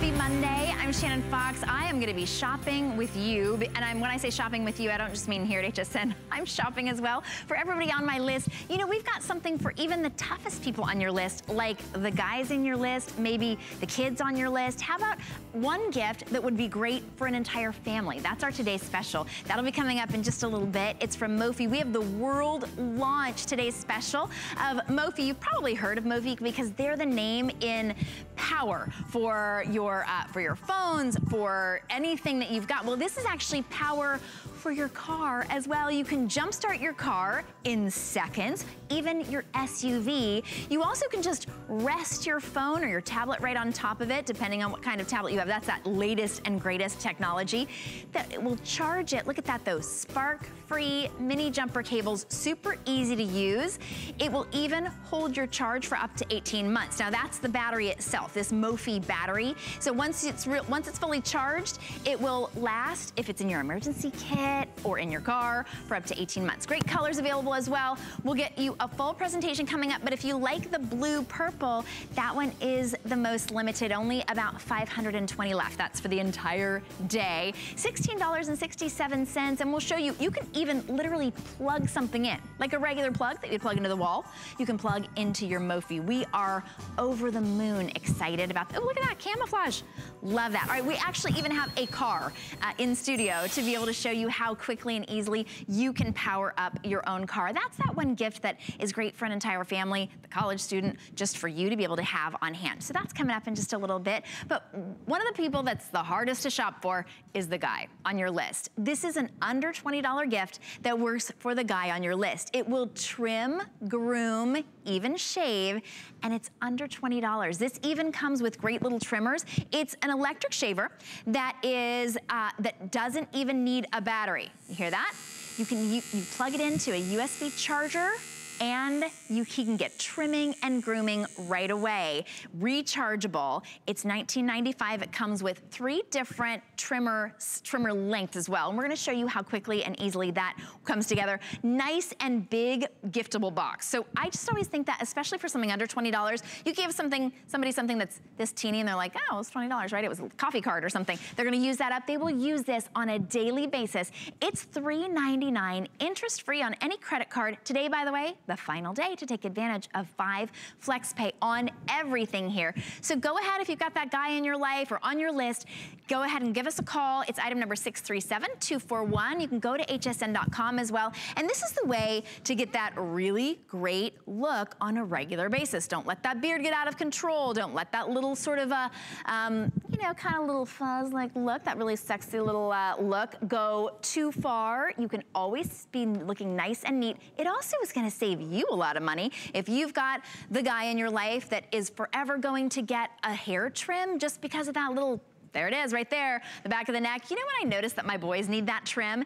Happy Monday. I'm Shannon Fox. I am going to be shopping with you. And when I say shopping with you, I don't just mean here at HSN. I'm shopping as well for everybody on my list. You know, we've got something for even the toughest people on your list, like the guys in your list, maybe the kids on your list. How about one gift that would be great for an entire family? That's our today's special. That'll be coming up in just a little bit. It's from Mophie. We have the world launch today's special of Mophie. You've probably heard of Mophie because they're the name in power for your phones, for anything that you've got. Well, this is actually power for your car as well. You can jumpstart your car in seconds, even your SUV. You also can just rest your phone or your tablet right on top of it, depending on what kind of tablet you have. That's that latest and greatest technology that will charge it. Look at that though, spark-free mini jumper cables, super easy to use. It will even hold your charge for up to 18 months. Now that's the battery itself, this Mophie battery. So once it's fully charged, it will last, if it's in your emergency kit, or in your car, for up to 18 months. Great colors available as well. We'll get you a full presentation coming up, but if you like the blue-purple, that one is the most limited, only about 520 left. That's for the entire day. $16.67, and we'll show you, you can even literally plug something in, like a regular plug that you plug into the wall. You can plug into your Mophie. We are over the moon excited about that. Oh, look at that, camouflage. Love that. All right, we actually even have a car in studio to be able to show you how quickly and easily you can power up your own car. That's that one gift that is great for an entire family, the college student, just for you to be able to have on hand. So that's coming up in just a little bit. But one of the people that's the hardest to shop for is the guy on your list. This is an under $20 gift that works for the guy on your list. It will trim, groom, even shave, and it's under $20. This even comes with great little trimmers. It's an electric shaver that is that doesn't even need a battery. You hear that? You plug it into a USB charger, and you can get trimming and grooming right away. Rechargeable, it's $19.95. It comes with three different trimmer lengths as well. And we're gonna show you how quickly and easily that comes together. Nice and big giftable box. So I just always think that, especially for something under $20, you give somebody something that's this teeny and they're like, oh, it's $20, right? It was a coffee card or something. They're gonna use that up. They will use this on a daily basis. It's $3.99, interest-free on any credit card. Today, by the way, the final day to take advantage of 5 flex pay on everything here. So go ahead, if you've got that guy in your life or on your list, go ahead and give us a call. It's item number 637-241. You can go to hsn.com as well. And this is the way to get that really great look on a regular basis. Don't let that beard get out of control. Don't let that little sort of a, you know, kind of little fuzz like look, that really sexy little look go too far. You can always be looking nice and neat. It also is gonna save you a lot of money. If you've got the guy in your life that is forever going to get a hair trim just because of that little, there it is right there, the back of the neck. You know when I noticed that my boys need that trim?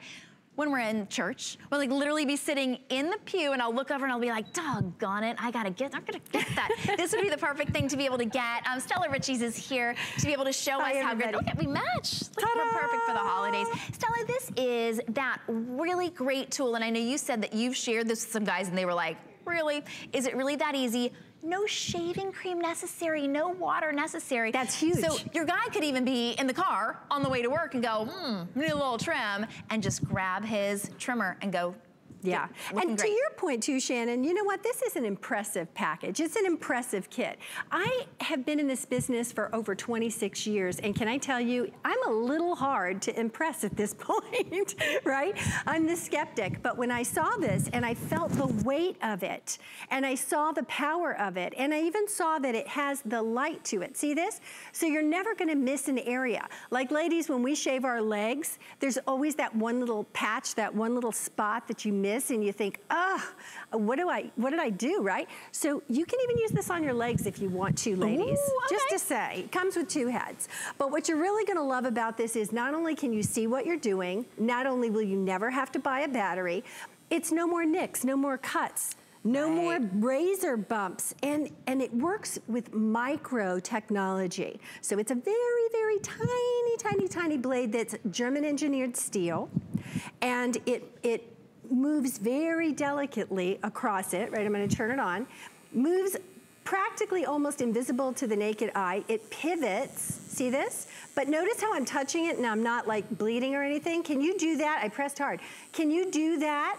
When we're in church, we'll like literally be sitting in the pew and I'll look over and I'll be like, doggone it, I'm gonna get that. This would be the perfect thing to be able to get. Stella Riches is here to be able to show us how good, look at, we match. Look, we're perfect for the holidays. Stella, this is that really great tool, and I know you said that you've shared this with some guys and they were like, really? Is it really that easy? No shaving cream necessary, no water necessary. That's huge. So your guy could even be in the car on the way to work and go, need a little trim, and just grab his trimmer and go, yeah. And to your point too, Shannon, you know what? This is an impressive package. It's an impressive kit. I have been in this business for over 26 years, and can I tell you, I'm a little hard to impress at this point, right? I'm the skeptic, but when I saw this and I felt the weight of it, and I saw the power of it, and I even saw that it has the light to it. See this? So you're never gonna miss an area. Like ladies, when we shave our legs, there's always that one little patch, that one little spot that you miss, and you think, what did I do, right? So you can even use this on your legs if you want to, ladies. Ooh, okay. Just to say, it comes with 2 heads. But what you're really gonna love about this is not only can you see what you're doing, not only will you never have to buy a battery, it's no more nicks, no more cuts. No more razor bumps, and it works with micro technology. So it's a very, very tiny, tiny, tiny blade that's German engineered steel, and it moves very delicately across it, right? I'm gonna turn it on. Moves practically almost invisible to the naked eye. It pivots, See this? But notice how I'm touching it and I'm not like bleeding or anything. Can you do that? I pressed hard. Can you do that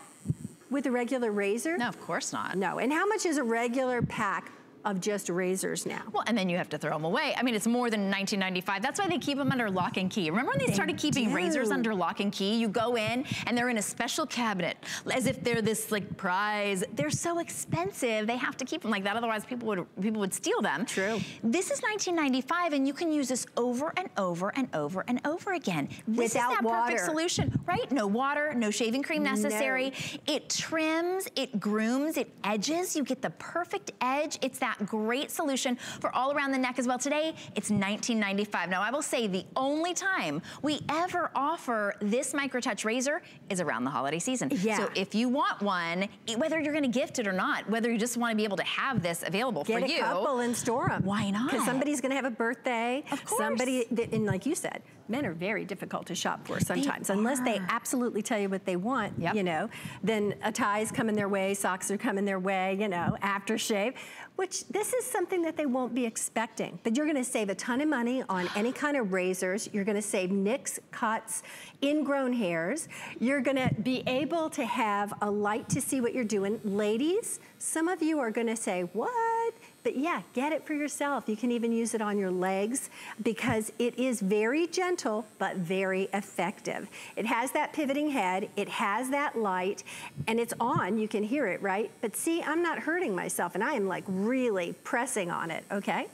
with a regular razor? No, of course not. No, and how much is a regular pack of just razors now? Well, and then you have to throw them away. I mean, it's more than $19.95. That's why they keep them under lock and key. Remember when they started keeping razors under lock and key? You go in and they're in a special cabinet as if they're this like prize. They're so expensive. They have to keep them like that. Otherwise people would steal them. True. This is $19.95 and you can use this over and over and over and over again. This Without is that water. Perfect solution, right? No water, no shaving cream necessary. No. It trims, it grooms, it edges. You get the perfect edge. It's that great solution for all around the neck as well. Today, it's $19.95. Now, I will say the only time we ever offer this microtouch razor is around the holiday season. Yeah. So if you want one, whether you're gonna gift it or not, whether you just wanna be able to have this available for you. Get a couple and store them. Why not? Because somebody's gonna have a birthday. Of course. Somebody, and like you said, men are very difficult to shop for sometimes. Unless they absolutely tell you what they want, you know. Then a tie's coming their way, socks are coming their way, you know, aftershave. Which, this is something that they won't be expecting. But you're gonna save a ton of money on any kind of razors. You're gonna save nicks, cuts, ingrown hairs. You're gonna be able to have a light to see what you're doing. Ladies, some of you are gonna say, what? But yeah, get it for yourself. You can even use it on your legs because it is very gentle, but very effective. It has that pivoting head, it has that light, and it's on, you can hear it, right? But see, I'm not hurting myself and I am like really pressing on it, okay?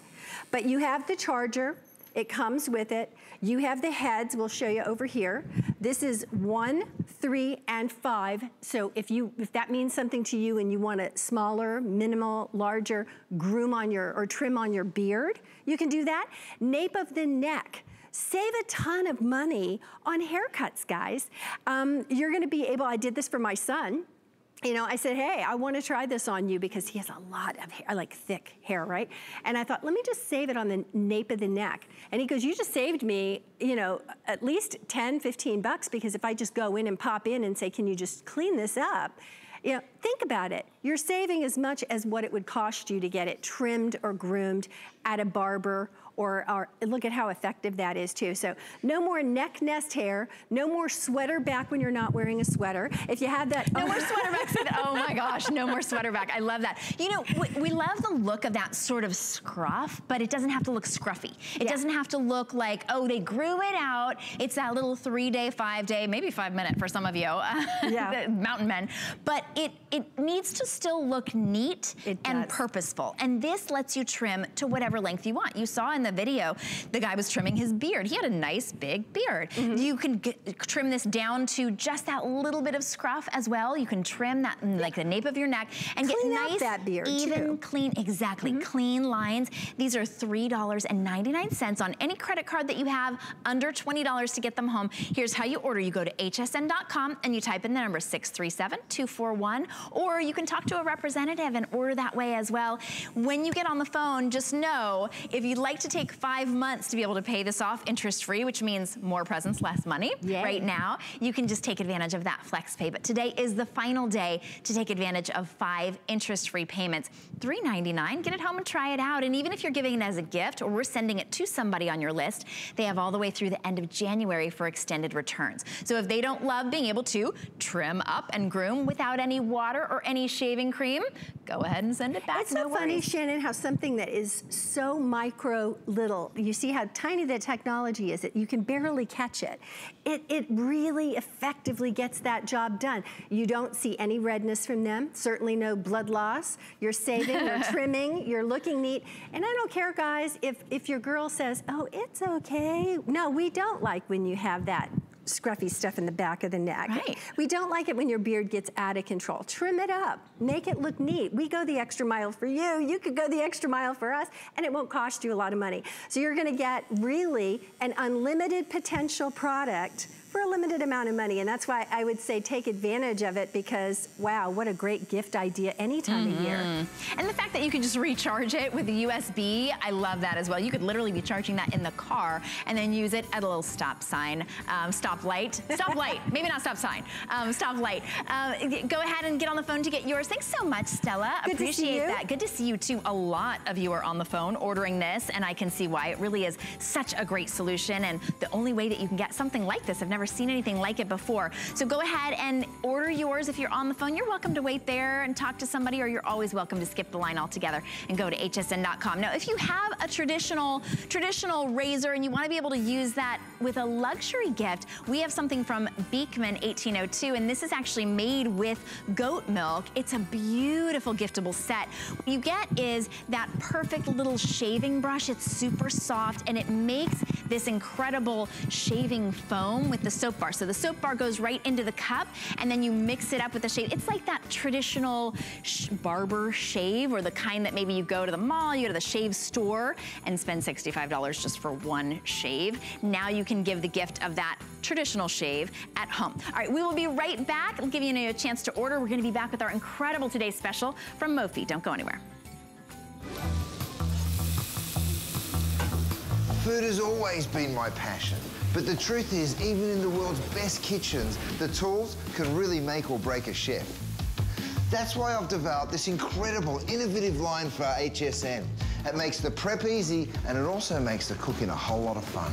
But you have the charger, it comes with it. You have the heads, we'll show you over here. This is 1, 3, and 5. So if that means something to you and you want a smaller, minimal, larger groom on your, or trim on your beard, you can do that. Nape of the neck. Save a ton of money on haircuts, guys. You're gonna be able, I did this for my son. You know, I said, hey, I wanna try this on you because he has a lot of hair, like thick hair, right? And I thought, let me just save it on the nape of the neck. And he goes, you just saved me, you know, at least 10, 15 bucks because if I just go in and pop in and say, can you just clean this up? You know, think about it. You're saving as much as what it would cost you to get it trimmed or groomed at a barber or look at how effective that is too. So no more neck nest hair, no more sweater back when you're not wearing a sweater. If you had that. No more sweater back. Oh my gosh, no more sweater back. I love that. You know, we love the look of that sort of scruff, but it doesn't have to look scruffy. It doesn't have to look like, oh, they grew it out. It's that little 3-day, 5-day, maybe 5-minute for some of you, mountain men. But it needs to still look neat and purposeful. And this lets you trim to whatever length you want. You saw in the video, the guy was trimming his beard. He had a nice big beard. You can trim this down to just that little bit of scruff as well. You can trim that like the nape of your neck and clean get nice that beard even too. Clean clean lines. These are $3.99 on any credit card that you have under $20 to get them home. Here's how you order. You go to hsn.com and you type in the number 637-241 or you can talk to a representative and order that way as well. When you get on the phone, just know if you'd like to take 5 months to be able to pay this off interest-free, which means more presents, less money. Right now, you can just take advantage of that flex pay. But today is the final day to take advantage of 5 interest-free payments. $3.99, get it home and try it out. And even if you're giving it as a gift or we're sending it to somebody on your list, they have all the way through the end of January for extended returns. So if they don't love being able to trim up and groom without any water or any shaving cream, go ahead and send it back. It's so funny, Shannon, how something that is so micro little, you see how tiny the technology is, that you can barely catch it. It really effectively gets that job done. You don't see any redness from them, certainly no blood loss. You're saving, you're trimming, you're looking neat. And I don't care, guys, if your girl says, oh, it's okay. No, we don't like when you have that scruffy stuff in the back of the neck. Right. We don't like it when your beard gets out of control. Trim it up, make it look neat. We go the extra mile for you, you could go the extra mile for us, and it won't cost you a lot of money. So you're gonna get really an unlimited potential product for a limited amount of money. And that's why I would say take advantage of it, because wow, what a great gift idea any time of year. And the fact that you can just recharge it with the USB, I love that as well. You could literally be charging that in the car and then use it at a little stop sign, stop light. Go ahead and get on the phone to get yours. Thanks so much, Stella. Good Appreciate that. Good to see you too. A lot of you are on the phone ordering this, and I can see why. It really is such a great solution, and the only way that you can get something like this. I've never seen anything like it before. So go ahead and order yours. If you're on the phone, you're welcome to wait there and talk to somebody, or you're always welcome to skip the line altogether and go to hsn.com. Now, if you have a traditional razor and you want to be able to use that with a luxury gift, we have something from Beekman 1802, and this is actually made with goat milk. It's a beautiful giftable set. What you get is that perfect little shaving brush. It's super soft, and it makes this incredible shaving foam with the soap bar. So the soap bar goes right into the cup, and then you mix it up with the shave. It's like that traditional barber shave, or the kind that maybe you go to the mall, you go to the shave store, and spend $65 just for one shave. Now you can give the gift of that traditional shave at home. All right, we will be right back. I'll give you a chance to order. We're going to be back with our incredible Today's Special from Mophie. Don't go anywhere. Food has always been my passion, but the truth is, even in the world's best kitchens, the tools can really make or break a chef. That's why I've developed this incredible, innovative line for HSN. It makes the prep easy, and it also makes the cooking a whole lot of fun.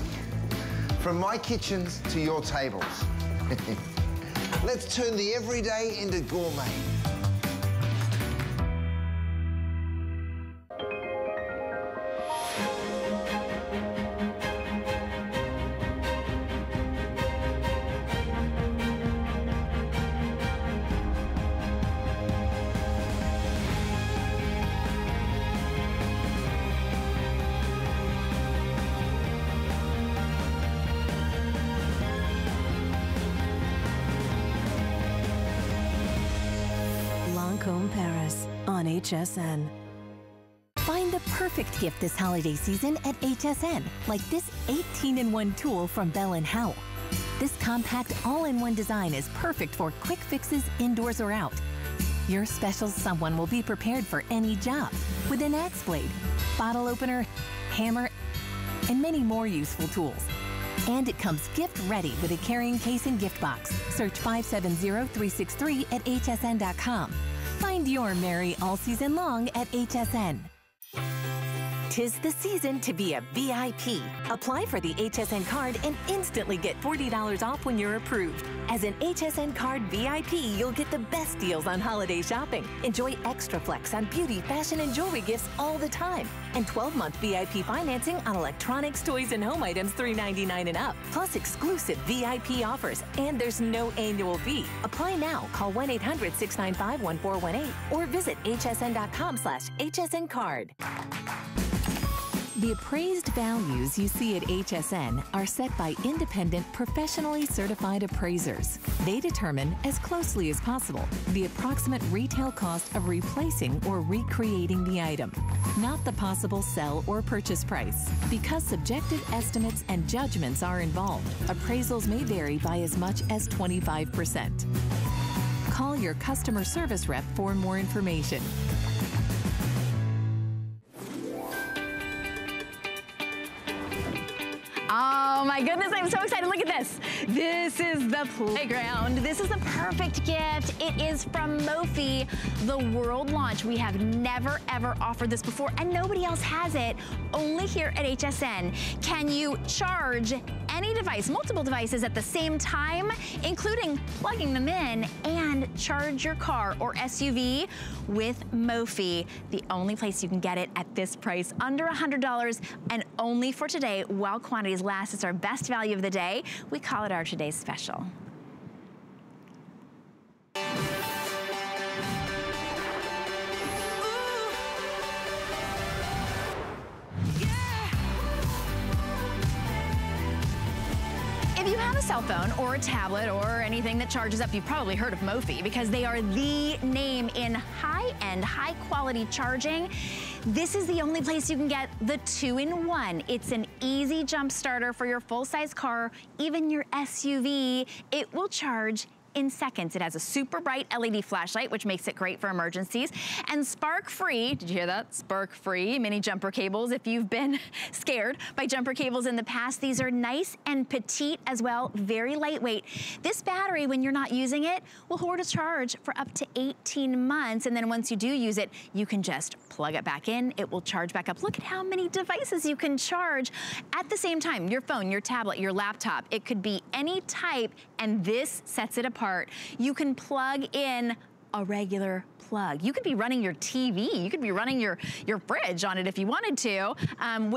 From my kitchens to your tables. Let's turn the everyday into gourmet. HSN. Find the perfect gift this holiday season at HSN, like this 18-in-1 tool from Bell & Howell. This compact all-in-one design is perfect for quick fixes indoors or out. Your special someone will be prepared for any job with an axe blade, bottle opener, hammer, and many more useful tools. And it comes gift ready with a carrying case and gift box. Search 570363 at hsn.com. Find your merry all season long at HSN. Tis the season to be a VIP. Apply for the HSN card and instantly get $40 off when you're approved. As an HSN card VIP, you'll get the best deals on holiday shopping. Enjoy extra flex on beauty, fashion, and jewelry gifts all the time. And 12-month VIP financing on electronics, toys, and home items $399 and up. Plus exclusive VIP offers, and there's no annual fee. Apply now. Call 1-800-695-1418 or visit hsn.com/hsncard. The appraised values you see at HSN are set by independent, professionally certified appraisers. They determine, as closely as possible, the approximate retail cost of replacing or recreating the item, not the possible sell or purchase price. Because subjective estimates and judgments are involved, appraisals may vary by as much as 25%. Call your customer service rep for more information. Oh my goodness, I'm so excited. Look at this. This is the playground. This is the perfect gift. It is from Mophie, the world launch. We have never, ever offered this before, and nobody else has it, only here at HSN. Can you charge any device, multiple devices at the same time, including plugging them in, and charge your car or SUV with Mophie? The only place you can get it at this price, under $100, and only for today while quantities last. It's our best value of the day. We call it our Today's Special. Cell phone or a tablet or anything that charges up, you've probably heard of Mophie because they are the name in high-end, high-quality charging. This is the only place you can get the 2-in-1. It's an easy jump starter for your full-size car, even your SUV. It will charge in seconds. It has a super bright LED flashlight, which makes it great for emergencies, and spark-free, did you hear that? Spark-free mini jumper cables. If you've been scared by jumper cables in the past, these are nice and petite as well, very lightweight. This battery, when you're not using it, will hold a charge for up to 18 months, and then once you do use it, you can just plug it back in. It will charge back up. Look at how many devices you can charge at the same time. Your phone, your tablet, your laptop. It could be any type, and this sets it apart. You can plug in a regular plug. You could be running your TV. You could be running your fridge on it if you wanted to,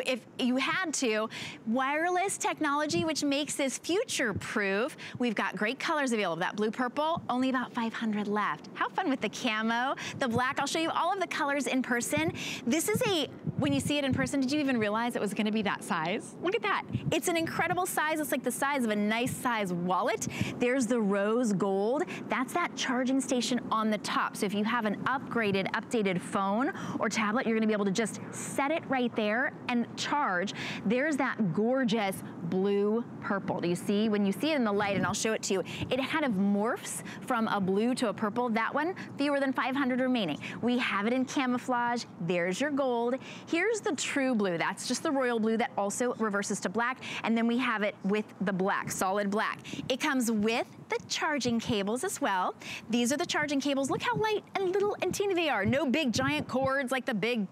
if you had to. Wireless technology, which makes this future-proof. We've got great colors available. That blue-purple, only about 500 left. Have fun with the camo, the black. I'll show you all of the colors in person. This is a, when you see it in person, did you even realize it was gonna be that size? Look at that. It's an incredible size. It's like the size of a nice size wallet. There's the rose gold. That's that charging station on the top. So if you have an updated phone or tablet, you're gonna be able to just set it right there and charge. There's that gorgeous blue purple. Do you see? When you see it in the light, and I'll show it to you, it kind of morphs from a blue to a purple. That one, fewer than 500 remaining. We have it in camouflage. There's your gold. Here's the true blue. That's just the royal blue that also reverses to black. And then we have it with the black, solid black. It comes with the charging cables as well. These are the charging cables. Look how light and little and teeny they are. No big giant cords like the big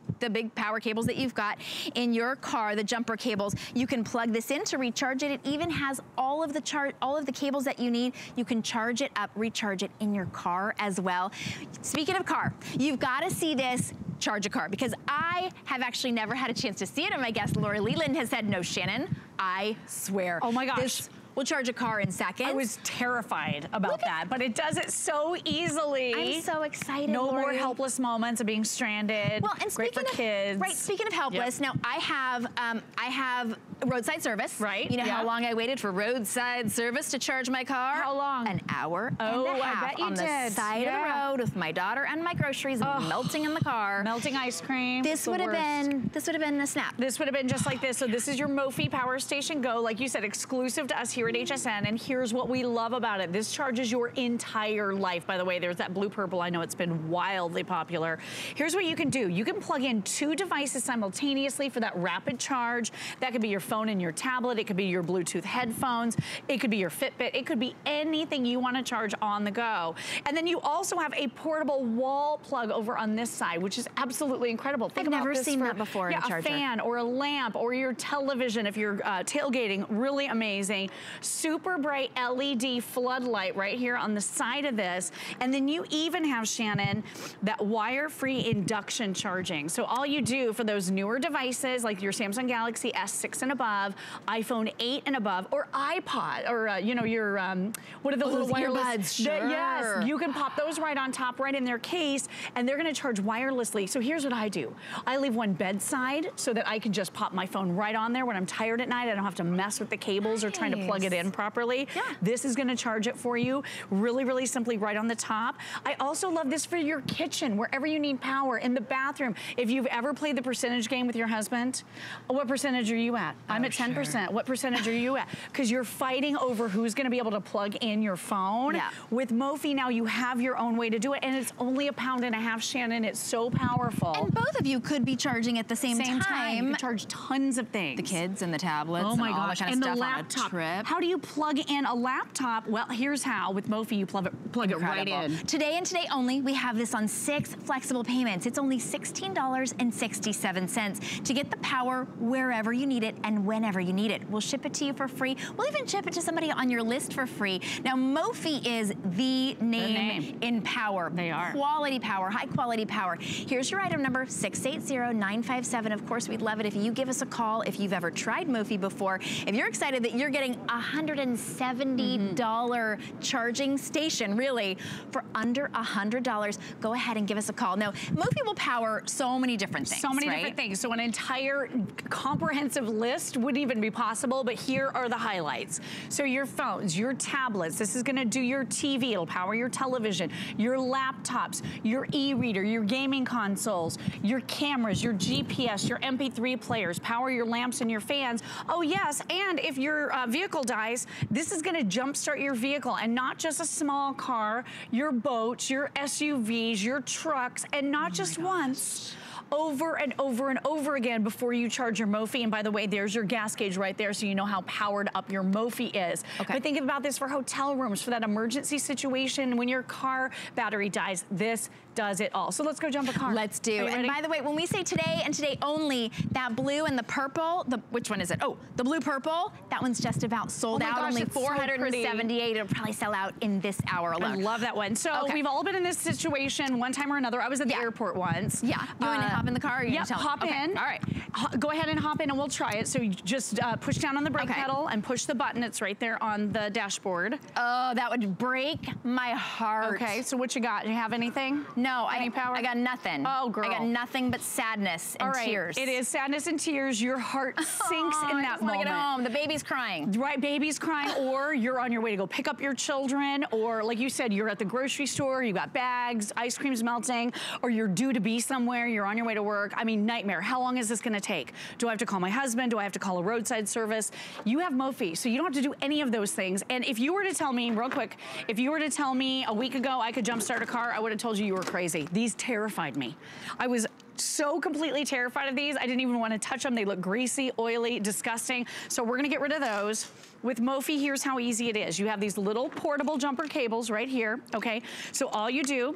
power cables that you've got in your car, the jumper cables. You can plug this in to recharge it. It even has all of the cables that you need. You can charge it up, recharge it in your car as well. Speaking of car, you've got to see this charge a car, because I have actually never had a chance to see it, and my guest Lori Leland has said, no, Shannon, I swear. Oh my gosh. We'll charge a car in seconds. I was terrified about that, but it does it so easily. I'm so excited, No Lori. More helpless moments of being stranded. Well, and great for kids. Right, speaking of helpless, now I have roadside service. Right. You know how long I waited for roadside service to charge my car? How long? An hour and a half. I bet you on the side of the road with my daughter and my groceries melting in the car. Melting ice cream. This would have been a snap. This would have been just like this. So this is your Mophie Power Station Go, like you said, exclusive to us here at HSN, and here's what we love about it. This charges your entire life. By the way, there's that blue purple. I know it's been wildly popular. Here's what you can do. You can plug in two devices simultaneously for that rapid charge. That could be your phone and your tablet. It could be your Bluetooth headphones. It could be your Fitbit. It could be anything you want to charge on the go. And then you also have a portable wall plug over on this side, which is absolutely incredible. Think I've never seen that before in a charger. A fan or a lamp or your television if you're tailgating. Really amazing. Super bright LED floodlight right here on the side of this. And then you even have, Shannon, that wire-free induction charging. So all you do for those newer devices like your Samsung Galaxy S6 and above, iPhone 8 and above, or iPod, or you know, your, what are the little wireless? Earbuds, sure. Yes, you can pop those right on top, right in their case, and they're gonna charge wirelessly. So here's what I do. I leave one bedside so that I can just pop my phone right on there when I'm tired at night. I don't have to mess with the cables or trying to plug it in properly. Yeah. This is gonna charge it for you really, really simply right on the top. I also love this for your kitchen, wherever you need power, in the bathroom. If you've ever played the percentage game with your husband, what percentage are you at? Oh, I'm at 10%. Sure. What percentage are you at? Because you're fighting over who's gonna be able to plug in your phone. Yeah. With Mophie now, you have your own way to do it, and it's only £1.50, Shannon. It's so powerful. And both of you could be charging at the same time. You could charge tons of things. The kids and the tablets and all that kind of stuff on a trip. How do you plug in a laptop? Well, here's how. With Mophie, you plug it right in. Today and today only, we have this on 6 flexible payments. It's only $16.67 to get the power wherever you need it and whenever you need it. We'll ship it to you for free. We'll even ship it to somebody on your list for free. Now, Mophie is the name in power. They are. Quality power, high quality power. Here's your item number, 680-957. Of course, we'd love it if you give us a call if you've ever tried Mophie before. If you're excited that you're getting a $170 charging station, really, for under $100. Go ahead and give us a call. Now, Mophie will power so many different things, right? So an entire comprehensive list wouldn't even be possible, but here are the highlights. So your phones, your tablets, this is gonna do your TV, it'll power your television, your laptops, your e-reader, your gaming consoles, your cameras, your GPS, your MP3 players, power your lamps and your fans. Oh yes, and if your vehicle dies, this is gonna jumpstart your vehicle, and not just a small car, your boats, your SUVs, your trucks, and not just once, over and over and over again before you charge your Mophie. And by the way, there's your gas gauge right there, so you know how powered up your Mophie is. Okay. But think about this for hotel rooms, for that emergency situation, when your car battery dies, this does it all. So let's go jump a car. Let's do. And by the way, when we say today and today only, that blue and the purple, which one is it? Oh, the blue-purple, that one's just about sold out. Only 478. It'll probably sell out in this hour alone. I love that one. So we've all been in this situation one time or another. I was at the airport once. Yeah. Hop in the car. Yeah, hop in. All right. Go ahead and hop in, and we'll try it. So you just push down on the brake pedal and push the button. It's right there on the dashboard. Oh, that would break my heart. Okay. So what you got? Do you have anything? No. Any power? I got nothing. Oh, girl. I got nothing but sadness and tears. It is sadness and tears. Your heart sinks in that moment. I just want to get home. The baby's crying. Right. Baby's crying, or you're on your way to go pick up your children, or like you said, you're at the grocery store. You got bags. Ice cream's melting, or you're due to be somewhere. You're on your way to work. I mean, nightmare. How long is this gonna take? Do I have to call my husband? Do I have to call a roadside service? You have Mophie, so you don't have to do any of those things. And if you were to tell me, real quick, if you were to tell me a week ago I could jumpstart a car, I would have told you you were crazy. These terrified me. I was so completely terrified of these. I didn't even want to touch them. They look greasy, oily, disgusting. So we're gonna get rid of those. With Mophie, here's how easy it is. You have these little portable jumper cables right here, okay? So all you do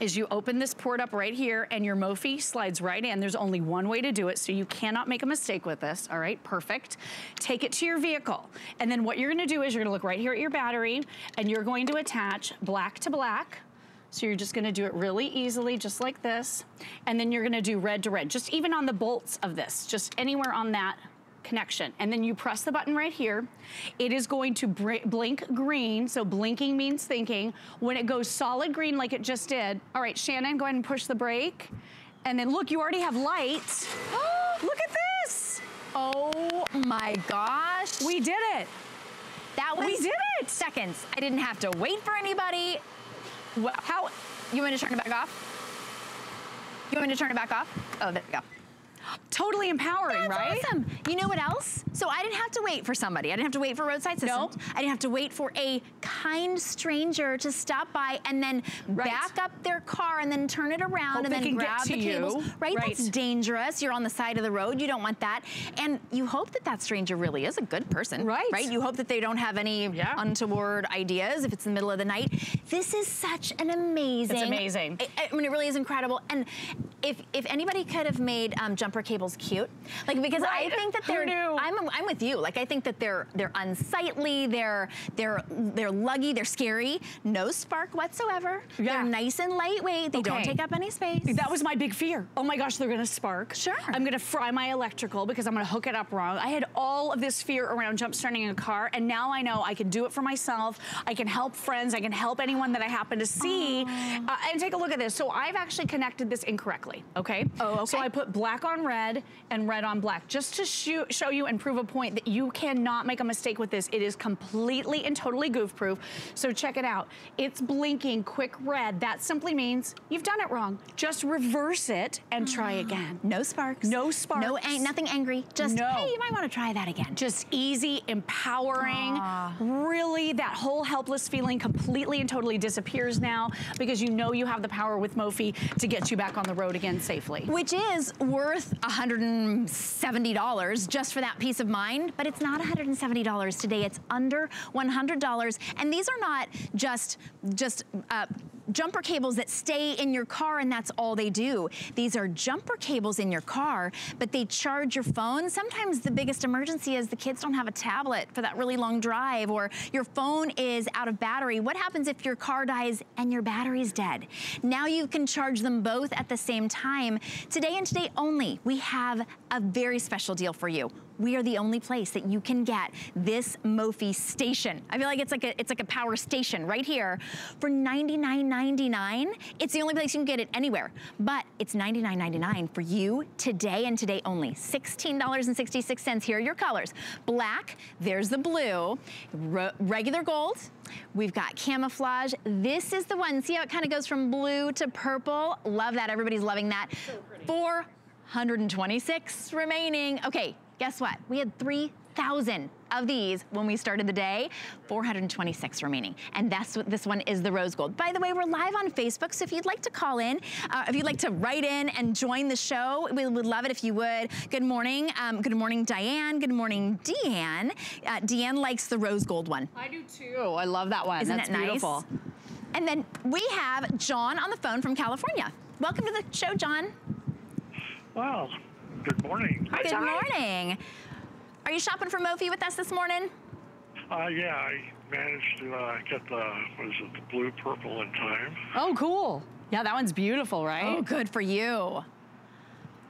is you open this port up right here and your Mophie slides right in. There's only one way to do it, so you cannot make a mistake with this. All right, perfect. Take it to your vehicle. And then what you're gonna do is you're gonna look right here at your battery and you're going to attach black to black. So you're just gonna do it really easily, just like this. And then you're gonna do red to red, just even on the bolts of this, just anywhere on that connection. And then you press the button right here. It is going to blink green. So blinking means thinking. When it goes solid green like it just did. All right, Shannon, go ahead and push the brake. And then look, you already have lights. Look at this. Oh my gosh. We did it. That was, we did it. Seconds. I didn't have to wait for anybody. Well, how, you want me to turn it back off? You want me to turn it back off? Oh, there we go. Totally empowering, right? That's awesome. You know what else? So I didn't have to wait for somebody. I didn't have to wait for roadside assistance. Nope. I didn't have to wait for a kind stranger to stop by and then back up their car and then turn it around and then grab the cables. Right? That's dangerous. You're on the side of the road. You don't want that. And you hope that that stranger really is a good person. Right. Right? You hope that they don't have any untoward ideas if it's in the middle of the night. This is such an amazing. It's amazing. I mean, it really is incredible. And if anybody could have made jumper cables cute, like, because I think that they're, I'm with you, like I think that they're unsightly, they're luggy, they're scary. No spark whatsoever. They're nice and lightweight. They don't take up any space. That was my big fear. Oh my gosh, they're gonna spark. Sure. I'm gonna fry my electrical because I'm gonna hook it up wrong. I had all of this fear around jumpstarting a car, and now I know I can do it for myself. I can help friends. I can help anyone that I happen to see. And take a look at this. So I've actually connected this incorrectly. Okay. Oh, okay. So I put black on red and red on black, just to show you and prove a point that you cannot make a mistake with this. It is completely and totally goof proof. So check it out. It's blinking quick red. That simply means you've done it wrong. Just reverse it and try again. No sparks. No sparks. No, nothing angry. Just, hey, you might want to try that again. Just easy, empowering. Really, that whole helpless feeling completely and totally disappears now, because you know you have the power with Mophie to get you back on the road again safely. Which is worth $170 just for that peace of mind, but it's not $170 today. It's under $100, and these are not just jumper cables that stay in your car and that's all they do. These are jumper cables in your car, but they charge your phone. Sometimes the biggest emergency is the kids don't have a tablet for that really long drive, or your phone is out of battery. What happens if your car dies and your battery's dead? Now you can charge them both at the same time. Today and today only, we have a very special deal for you. we are the only place that you can get this Mophie station. I feel like it's like a power station right here for $99.99. It's the only place you can get it anywhere, but it's $99.99 for you today and today only. $16.66. Here are your colors. Black, there's the blue, regular gold, we've got camouflage. This is the one, see how it kind of goes from blue to purple? Love that, everybody's loving that. So pretty. 426 remaining. Okay, guess what? We had 3,000 of these when we started the day, 426 remaining. And that's what this one is, the rose gold. By the way, we're live on Facebook, so if you'd like to call in, if you'd like to write in and join the show, we would love it if you would. Good morning. Good morning, Diane. Good morning, Deanne. Deanne likes the rose gold one. I do too. I love that one. Isn't that nice? Beautiful. And then we have John on the phone from California. Welcome to the show, John. Wow. Good morning. Hi, John. Good morning. Are you shopping for Mophie with us this morning? Yeah, I managed to get the, what is it, the blue purple in time. Oh, cool. Yeah, that one's beautiful, right? Oh, good for you.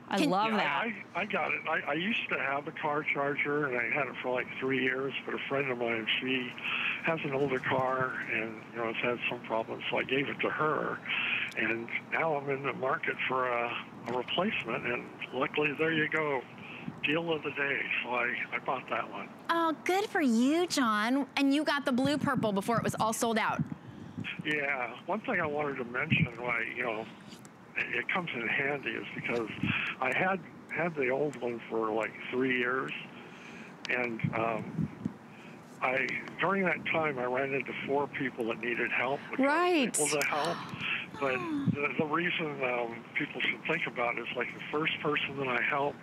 I love that. I got it. I used to have a car charger, and I had it for like 3 years, but a friend of mine, she has an older car and, you know, has had some problems, so I gave it to her. And now I'm in the market for a replacement, and luckily, there you go. Deal of the day, so I bought that one. Oh, good for you, John. And you got the blue purple before it was all sold out. Yeah, one thing I wanted to mention why, you know, it comes in handy is because I had the old one for like 3 years, and during that time I ran into 4 people that needed help. Right. People to help. But the reason people should think about it is, like, the first person that I helped,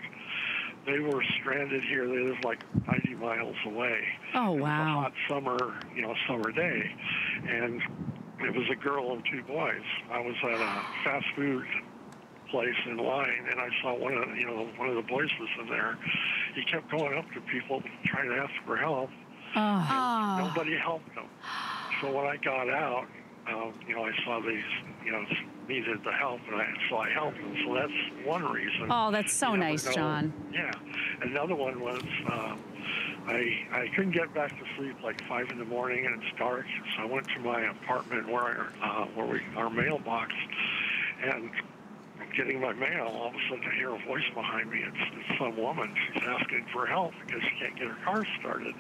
they were stranded here. They lived like 90 miles away. Oh, wow. It was a hot summer, you know, summer day. And it was a girl and 2 boys. I was at a fast food place in line, and I saw one of the boys was in there. He kept going up to people trying to ask for help. And nobody helped him. So when I got out, you know, I saw these, you know, needed the help, and so I helped them. So that's one reason. Oh, that's so nice, John. Yeah. Another one was I couldn't get back to sleep like 5 in the morning, and it's dark. So I went to my apartment where our mailbox, and getting my mail, all of a sudden I hear a voice behind me. It's some woman. She's asking for help because she can't get her car started,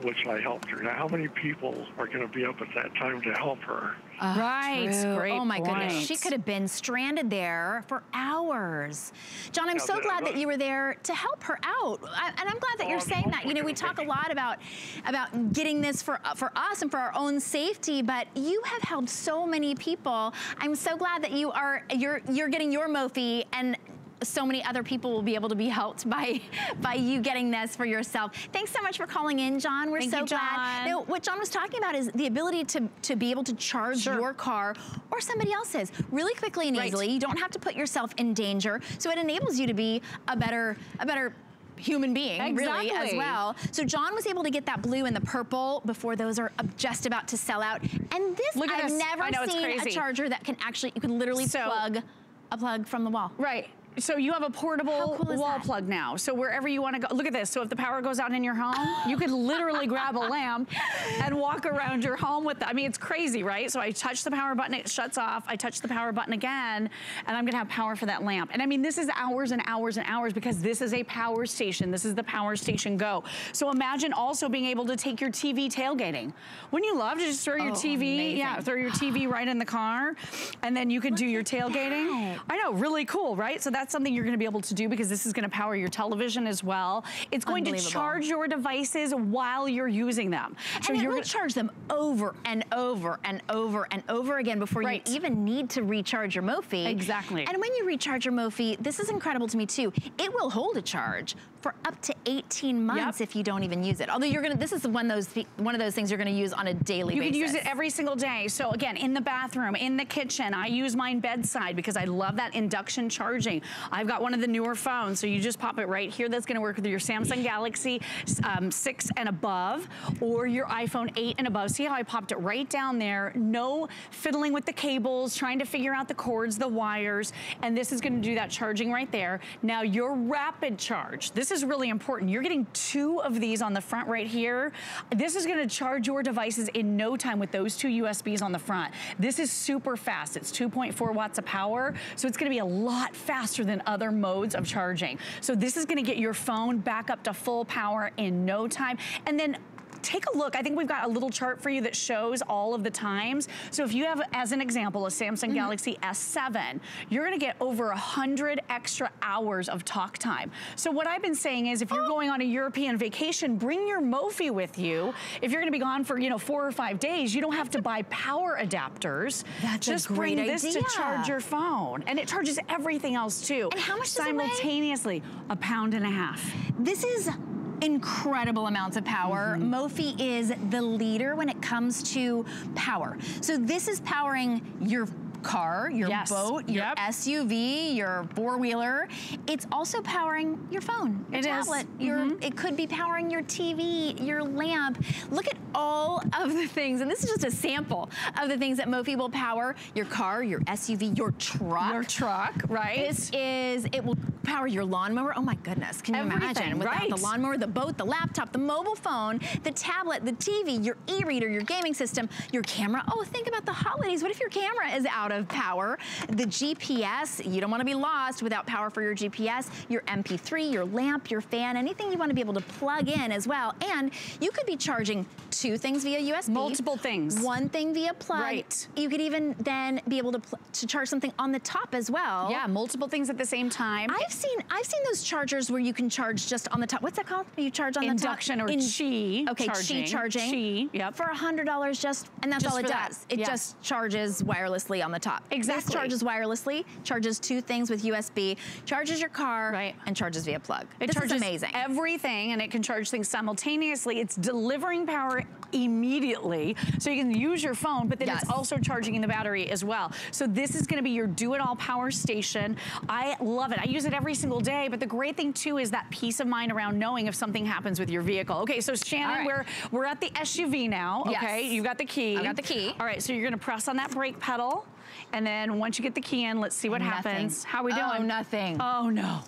which I helped her. Now, how many people are going to be up at that time to help her? Right. Great. Oh, my goodness. She could have been stranded there for hours. John, I'm so glad that you were there to help her out. And I'm glad that you're saying that. You know, we talk a lot about getting this for us and for our own safety, but you have helped so many people. I'm so glad that you are, you're getting your Mophie, and so many other people will be able to be helped by you getting this for yourself. Thanks so much for calling in, John. We're so glad. Now, what John was talking about is the ability to be able to charge your car or somebody else's really quickly and easily. You don't have to put yourself in danger. So it enables you to be a better human being, really, as well. So John was able to get that blue and the purple before those are just about to sell out. And this, I've never seen a charger that can actually, you can literally plug a plug from the wall. Right. So you have a portable wall plug now. So wherever you want to go, look at this. So if the power goes out in your home, you could literally grab a lamp and walk around your home with it. I mean, it's crazy, right? So I touch the power button, it shuts off. I touch the power button again, and I'm going to have power for that lamp. And I mean, this is hours and hours and hours because this is a power station. This is the Power Station Go. So imagine also being able to take your TV tailgating. Wouldn't you love to just throw your TV? Amazing. Yeah, throw your TV right in the car, and then you could do your tailgating. I know, really cool, right? So that's something you're going to be able to do because this is going to power your television as well. It's going to charge your devices while you're using them. So and it will charge them over and over and over and over again before you even need to recharge your Mophie. Exactly. And when you recharge your Mophie, this is incredible to me too, it will hold a charge for up to 18 months if you don't even use it. Although you're going to, this is one of those things you're going to use on a daily basis. You can use it every single day. So again, in the bathroom, in the kitchen, I use mine bedside because I love that induction charging. I've got one of the newer phones, so you just pop it right here. That's gonna work with your Samsung Galaxy 6 and above, or your iPhone 8 and above. See how I popped it right down there? No fiddling with the cables, trying to figure out the cords, the wires, and this is gonna do that charging right there. Now your rapid charge, this is really important. You're getting two of these on the front right here. This is gonna charge your devices in no time with those two USBs on the front. This is super fast. It's 2.4 watts of power, so it's gonna be a lot faster than other modes of charging. So this is gonna get your phone back up to full power in no time. And then take a look. I think we've got a little chart for you that shows all of the times. So if you have, as an example, a Samsung Galaxy S7, you're gonna get over 100 extra hours of talk time. So what I've been saying is, if you're going on a European vacation, bring your Mophie with you. If you're gonna be gone for 4 or 5 days, you don't have to buy power adapters. That's just a great idea. Just bring this to charge your phone. And it charges everything else too. And how much does it weigh? Simultaneously, 1.5 pounds. This is incredible amounts of power. Mophie is the leader when it comes to power. So this is powering your car, your boat, your SUV, your four-wheeler. It's also powering your phone, your tablet. It could be powering your TV, your lamp. Look at all of the things, and this is just a sample of the things that Mophie will power. Your car, your SUV, your truck. Your truck, right? This is, it will power your lawnmower. Oh my goodness, can you imagine? Without the lawnmower, the boat, the laptop, the mobile phone, the tablet, the TV, your e-reader, your gaming system, your camera. Oh, think about the holidays. What if your camera is out of power? The GPS, you don't want to be lost without power for your GPS, your MP3, your lamp, your fan, anything you want to be able to plug in as well. And you could be charging two things via USB. Multiple things. One thing via plug. Right. You could even then be able to charge something on the top as well. Yeah, multiple things at the same time. I've seen those chargers where you can charge just on the top. What's that called? You charge on the top? Induction or Qi. Okay, Qi charging. Qi, yep. For $100 just, and that's just all it does. It just charges wirelessly on the top. Exactly. This charges wirelessly, charges two things with USB, charges your car, and charges via plug. It charges amazing. Everything, and it can charge things simultaneously. It's delivering power immediately, so you can use your phone, but then it's also charging in the battery as well. So this is gonna be your do-it-all power station. I love it. I use it every single day, but the great thing too is that peace of mind around knowing if something happens with your vehicle. Okay, so Shannon, we're at the SUV now, okay? Yes. You've got the key. I got the key. All right, so you're gonna press on that brake pedal, and then once you get the key in, let's see what happens. How are we doing? Oh, nothing. Oh, no.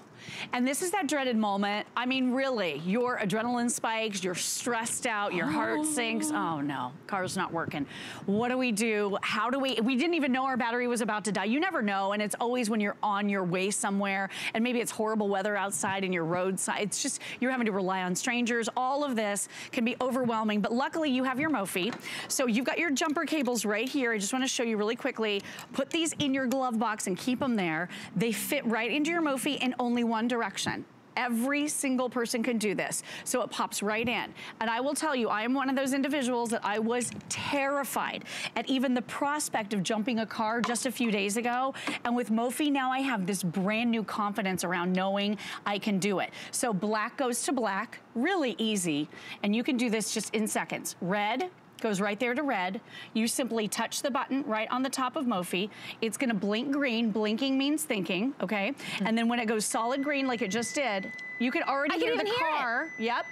And this is that dreaded moment. I mean, really, your adrenaline spikes, you're stressed out, your heart sinks. Oh no, car's not working. What do we do? How do we didn't even know our battery was about to die. You never know, and it's always when you're on your way somewhere, and maybe it's horrible weather outside and your roadside. It's just, you're having to rely on strangers. All of this can be overwhelming, but luckily you have your Mophie. So you've got your jumper cables right here. I just wanna show you really quickly. Put these in your glove box and keep them there. They fit right into your Mophie in only one direction. Every single person can do this. So it pops right in. And I will tell you, I am one of those individuals that I was terrified at even the prospect of jumping a car just a few days ago. And with Mophie now, I have this brand new confidence around knowing I can do it. So black goes to black, really easy. And you can do this just in seconds. Red goes right there to red. You simply touch the button right on the top of Mophie. It's gonna blink green. Blinking means thinking, okay? And then when it goes solid green like it just did, you can already hear the car. Yep.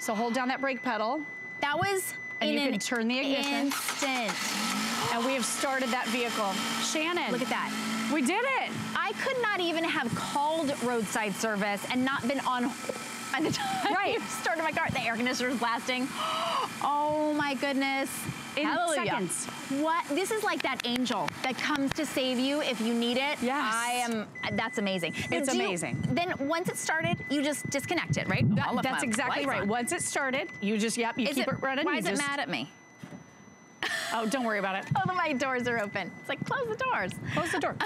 So hold down that brake pedal. That was and you can turn the ignition. Instant. And we have started that vehicle. Shannon. Look at that. We did it. I could not even have called roadside service and not been on by the time I started my car. The air conditioner was blasting. Oh my goodness. In seconds. What? This is like that angel that comes to save you if you need it. Yes. That's amazing. It's amazing. Then once it started, you just disconnect it, right? That's exactly right. Once it started, you just, you keep it running. Why is it mad at me? Oh, don't worry about it. Oh, my doors are open. It's like, close the doors. Close the door.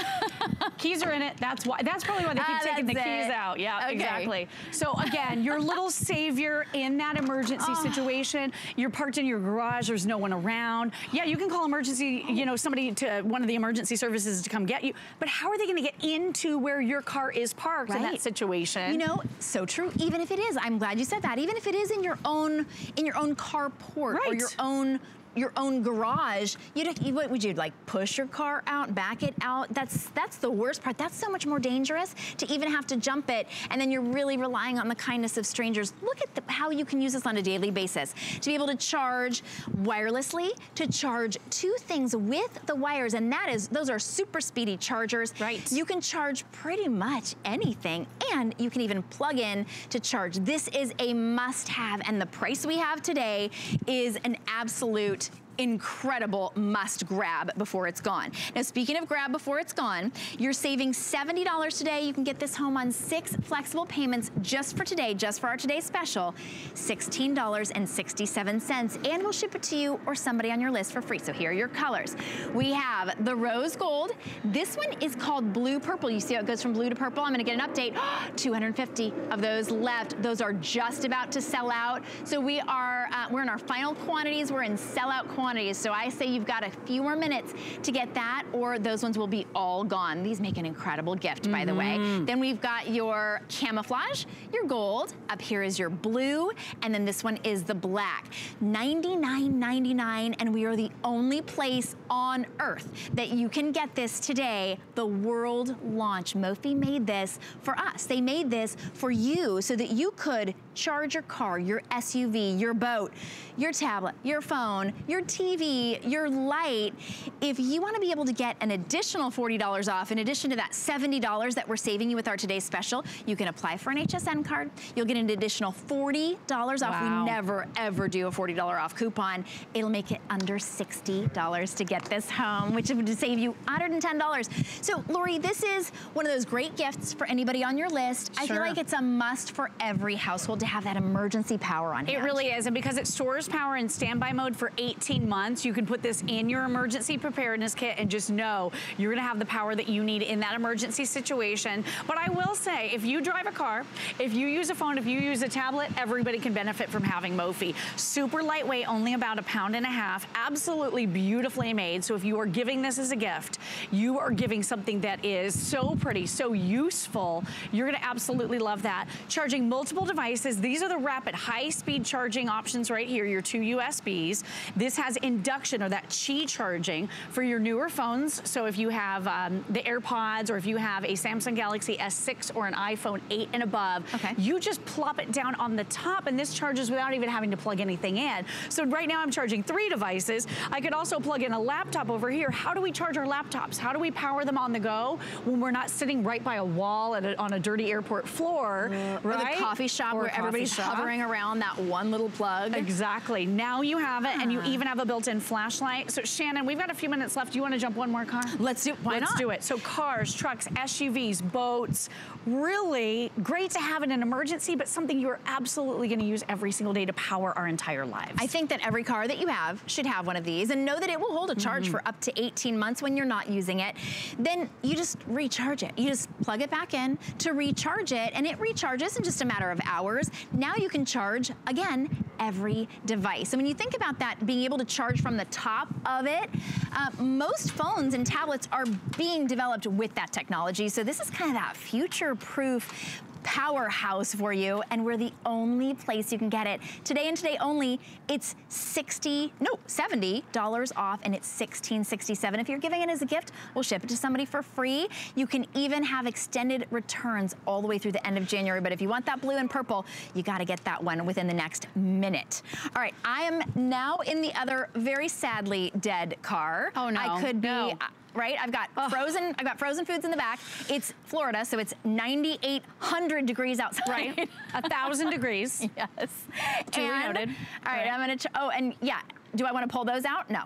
Keys are in it. That's why. That's probably why they keep taking the keys out. Yeah, exactly. So again, your little savior in that emergency situation. You're parked in your garage. There's no one around. Yeah, you can call emergency, somebody to one of the emergency services to come get you. But how are they going to get into where your car is parked in that situation? You know, so true. Even if it is, I'm glad you said that. Even if it is in your own carport or your own your own garage, what would you like, push your car out, back it out? That's the worst part. That's so much more dangerous to even have to jump it, and then you're really relying on the kindness of strangers. Look at how you can use this on a daily basis to be able to charge wirelessly, to charge two things with the wires, and that is, those are super speedy chargers. Right. You can charge pretty much anything, and you can even plug in to charge. This is a must-have, and the price we have today is an absolute incredible must grab before it's gone. Now, speaking of grab before it's gone, you're saving $70 today. You can get this home on 6 flexible payments just for today, just for our today's special, $16.67, and we'll ship it to you or somebody on your list for free. So here are your colors. We have the rose gold. This one is called blue purple. You see how it goes from blue to purple? I'm gonna get an update. 250 of those left. Those are just about to sell out. So we are, we're in our final quantities. We're in sellout quantities. So I say you've got a few more minutes to get that, or those ones will be all gone. These make an incredible gift, by the way. Then we've got your camouflage, your gold. Up here is your blue, and then this one is the black. $99.99, and we are the only place on earth that you can get this today. The world launch. Mophie made this for us. They made this for you so that you could charge your car, your SUV, your boat, your tablet, your phone, your TV, your light. If you want to be able to get an additional $40 off, in addition to that $70 that we're saving you with our today's special, you can apply for an HSN card. You'll get an additional $40 off. Wow. We never, ever do a $40 off coupon. It'll make it under $60 to get this home, which would save you $110. So, Lori, this is one of those great gifts for anybody on your list. Sure. I feel like it's a must for every household to have that emergency power on hand. It really is, and because it stores power in standby mode for 18 months, you can put this in your emergency preparedness kit and just know you're gonna have the power that you need in that emergency situation. But I will say, if you drive a car, if you use a phone, if you use a tablet, everybody can benefit from having Mophie. Super lightweight, only about 1.5 pounds, absolutely beautifully made. So if you are giving this as a gift, you are giving something that is so pretty, so useful. You're gonna absolutely love that. Charging multiple devices. These are the rapid high-speed charging options right here, your 2 USBs. This has induction, or that Qi charging, for your newer phones. So if you have the AirPods, or if you have a Samsung Galaxy S6 or an iPhone 8 and above, okay, you just plop it down on the top and this charges without even having to plug anything in. So right now I'm charging 3 devices. I could also plug in a laptop over here. How do we charge our laptops? How do we power them on the go when we're not sitting right by a wall on a dirty airport floor? Right? Or the coffee shop where everybody's hovering around that one little plug. Exactly. Now you have it, and you even have a built-in flashlight. So Shannon, we've got a few minutes left. Do you want to jump one more car? Let's do it. Why not? Let's do it. So cars, trucks, SUVs, boats, really great to have in an emergency, but something you're absolutely going to use every single day to power our entire lives. I think that every car that you have should have one of these, and know that it will hold a charge for up to 18 months when you're not using it. Then you just recharge it. You just plug it back in to recharge it, and it recharges in just a matter of hours. Now you can charge, again, every device. And when you think about that, being able to charge from the top of it, most phones and tablets are being developed with that technology. So this is kind of that future-proof powerhouse for you, and we're the only place you can get it. Today and today only, it's $70 off, and it's $16.67. If you're giving it as a gift, we'll ship it to somebody for free. You can even have extended returns all the way through the end of January, but if you want that blue and purple, you gotta get that one within the next minute. All right, I am now in the other very sadly dead car. Oh no. I could be... No. Right, I've got frozen. I've got frozen foods in the back. It's Florida, so it's 9,800 degrees outside. Right, 1,000 degrees. Yes. Duly noted. All right, I'm gonna. Oh, and yeah. Do I want to pull those out? No.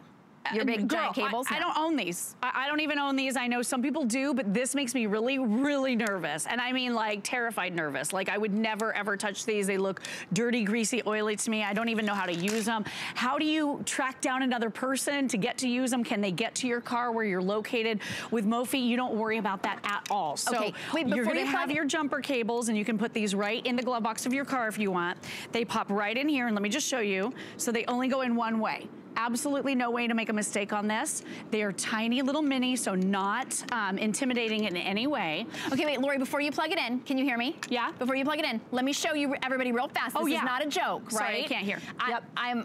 Your big giant cables? I don't own these. I don't even own these. I know some people do, but this makes me really, really nervous. And I mean, like, terrified nervous. Like, I would never, ever touch these. They look dirty, greasy, oily to me. I don't even know how to use them. How do you track down another person to get to use them? Can they get to your car where you're located? With Mophie, you don't worry about that at all. So okay. Wait, you're going to have your jumper cables, and you can put these right in the glove box of your car if you want. They pop right in here, and let me just show you. So they only go in one way. Absolutely no way to make a mistake on this. They are tiny little mini, so not intimidating in any way. Okay, wait, Lori, before you plug it in, can you hear me? Yeah. Before you plug it in, let me show you everybody real fast. This is not a joke, right? Sorry, I can't hear.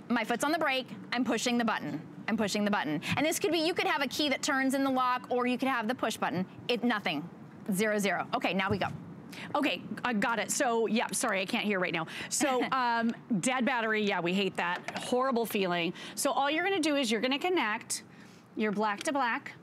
My foot's on the brake. I'm pushing the button. I'm pushing the button. And this could be, you could have a key that turns in the lock, or you could have the push button. It, nothing. 0, 0. Okay, now we go. Okay, I got it. So, yeah, sorry, I can't hear right now. So, dead battery, yeah, we hate that. Horrible feeling. So all you're gonna do is you're gonna connect your black to black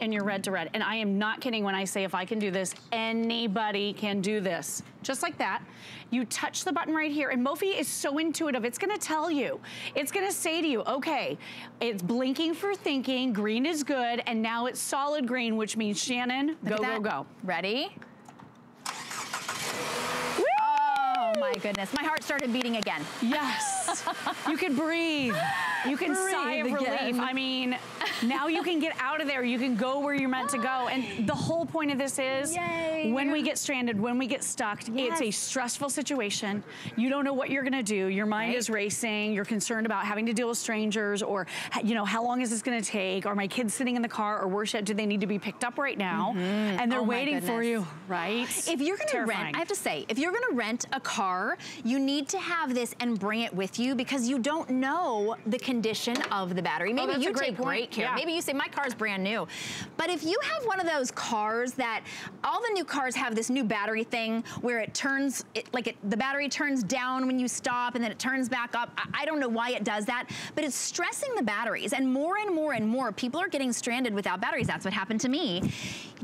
and your red to red. And I am not kidding when I say if I can do this, anybody can do this. Just like that. You touch the button right here, and Mophie is so intuitive. It's gonna tell you. It's gonna say to you, okay, it's blinking for thinking, green is good, and now it's solid green, which means Shannon, go, go, go. Ready? Oh my goodness, my heart started beating again. Yes, you can breathe. You can sigh of relief. I mean, now you can get out of there. You can go where you're meant to go. And the whole point of this is when we get stranded, when we get stuck, it's a stressful situation. You don't know what you're gonna do. Your mind is racing. You're concerned about having to deal with strangers, or you know, how long is this gonna take? Are my kids sitting in the car, or worse yet, do they need to be picked up right now? And they're waiting for you, right? If you're gonna rent, I have to say, if you're gonna rent a car, you need to have this and bring it with you, because you don't know the condition of the battery. Maybe you take great care. Yeah. Maybe you say, my car's brand new. But if you have one of those cars that, all the new cars have this new battery thing where it turns, the battery turns down when you stop and then it turns back up. I don't know why it does that, but it's stressing the batteries. And more and more and more people are getting stranded without batteries. That's what happened to me.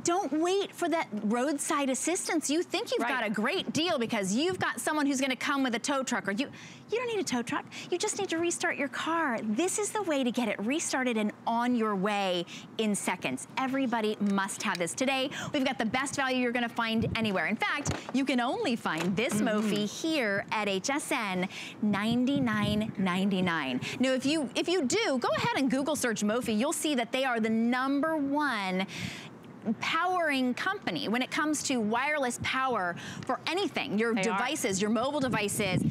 Don't wait for that roadside assistance. You think you've got a great deal because you've got someone who's gonna come with a tow truck, or you don't need a tow truck. You just need to restart your car. This is the way to get it restarted and on your way in seconds. Everybody must have this today. We've got the best value you're gonna find anywhere. In fact, you can only find this Mophie here at HSN, $99.99. Now, if you do, go ahead and Google search Mophie. You'll see that they are the #1 powering company when it comes to wireless power for anything, your devices, your mobile devices.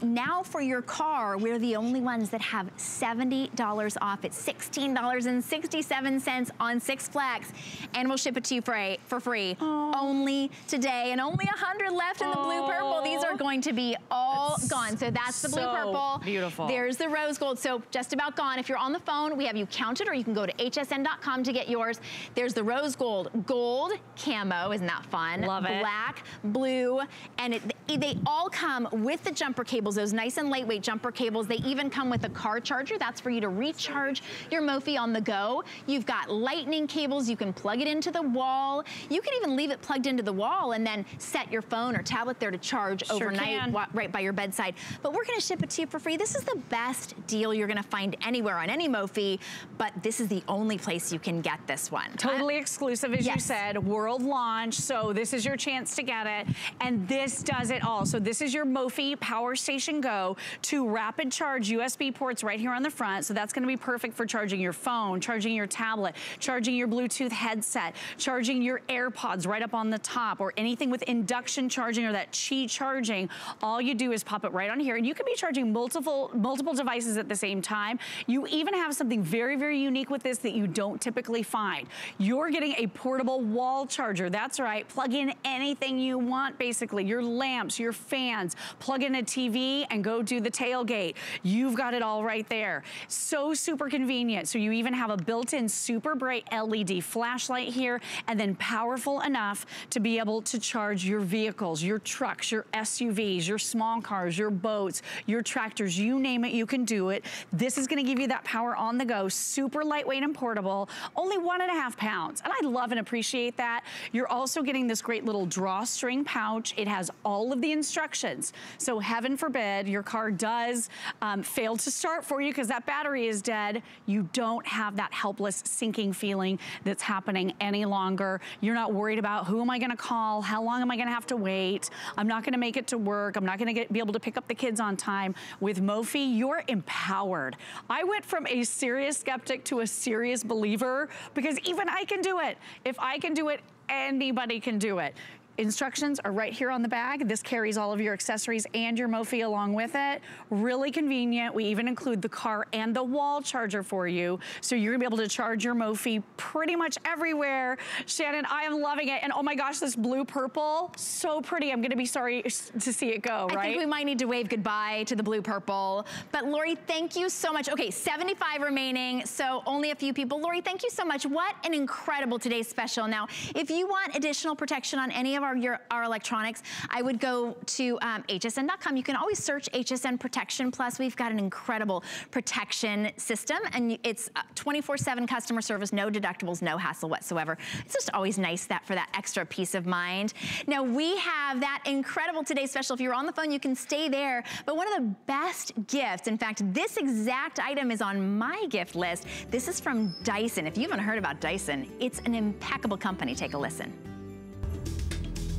Now for your car, we're the only ones that have $70 off. It's $16.67 on Six Flags, and we'll ship it to you for free only today, and only 100 left in the blue purple. These are going to be all gone. So that's the blue purple. Beautiful. There's the rose gold, so just about gone. If you're on the phone, we have you counted, or you can go to hsn.com to get yours. There's the rose gold. Gold, camo, isn't that fun? Love it. Black, blue, and they all come with the jumper cables, those nice and lightweight jumper cables. They even come with a car charger. That's for you to recharge your Mophie on the go. You've got lightning cables. You can plug it into the wall. You can even leave it plugged into the wall and then set your phone or tablet there to charge overnight right by your bedside. But we're gonna ship it to you for free. This is the best deal you're gonna find anywhere on any Mophie, but this is the only place you can get this one. Totally exclusive. As you said, world launch, so this is your chance to get it, and this does it all. So this is your Mophie Power Station Go, 2 rapid charge USB ports right here on the front, so that's gonna be perfect for charging your phone, charging your tablet, charging your Bluetooth headset, charging your AirPods right up on the top, or anything with induction charging or that Qi charging. All you do is pop it right on here, and you can be charging multiple devices at the same time. You even have something very, very unique with this that you don't typically find. You're getting a portable wall charger. That's right, plug in anything you want, basically. Your lamps, your fans, plug in a TV and go do the tailgate. You've got it all right there. So super convenient. So you even have a built-in super bright LED flashlight here, and then powerful enough to be able to charge your vehicles, your trucks, your SUVs, your small cars, your boats, your tractors, you name it, you can do it. This is gonna give you that power on the go, super lightweight and portable, only 1.5 pounds. And I love and appreciate that. You're also getting this great little drawstring pouch. It has all of the instructions. So heaven forbid your car does fail to start for you because that battery is dead. You don't have that helpless sinking feeling that's happening any longer. You're not worried about who am I gonna call? How long am I gonna have to wait? I'm not gonna make it to work. I'm not gonna be able to pick up the kids on time. With Mophie, you're empowered. I went from a serious skeptic to a serious believer because even I can do it. If I can do it, anybody can do it. instructions are right here on the bag. This carries all of your accessories and your Mophie along with it. Really convenient. We even include the car and the wall charger for you. So you're gonna be able to charge your Mophie pretty much everywhere. Shannon, I am loving it. And oh my gosh, this blue purple, so pretty. I'm gonna be sorry to see it go, right? I think we might need to wave goodbye to the blue purple. But Lori, thank you so much. Okay, 75 remaining, so only a few people. Lori, thank you so much. What an incredible today's special. Now, if you want additional protection on any of our electronics, I would go to hsn.com. You can always search HSN Protection Plus. We've got an incredible protection system, and it's 24/7 customer service, no deductibles, no hassle whatsoever. It's just always nice that for that extra peace of mind. Now we have that incredible today's special. If you're on the phone, you can stay there. But one of the best gifts, in fact, this exact item is on my gift list. This is from Dyson. If you haven't heard about Dyson, it's an impeccable company. Take a listen.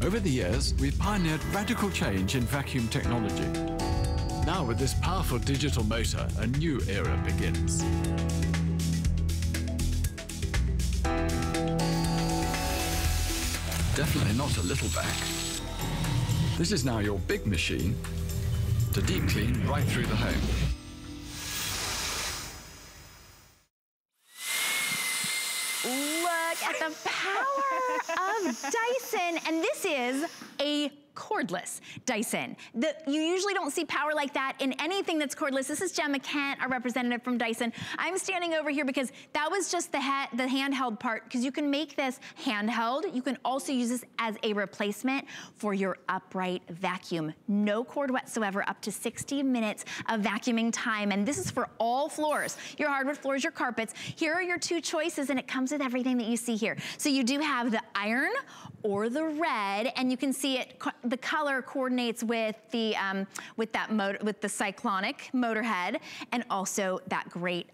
Over the years, we've pioneered radical change in vacuum technology. Now with this powerful digital motor, a new era begins. Definitely not a little back. This is now your big machine to deep clean right through the home. At the power of Dyson, and this is a cordless Dyson. You usually don't see power like that in anything that's cordless. This is Gemma Kent, our representative from Dyson. I'm standing over here because that was just the handheld part, because you can make this handheld. You can also use this as a replacement for your upright vacuum. No cord whatsoever, up to 60 minutes of vacuuming time. And this is for all floors, your hardwood floors, your carpets. Here are your two choices, and it comes with everything that you see here. So you do have the iron or the red, and you can see it, the color coordinates with the with the cyclonic motor head, and also that great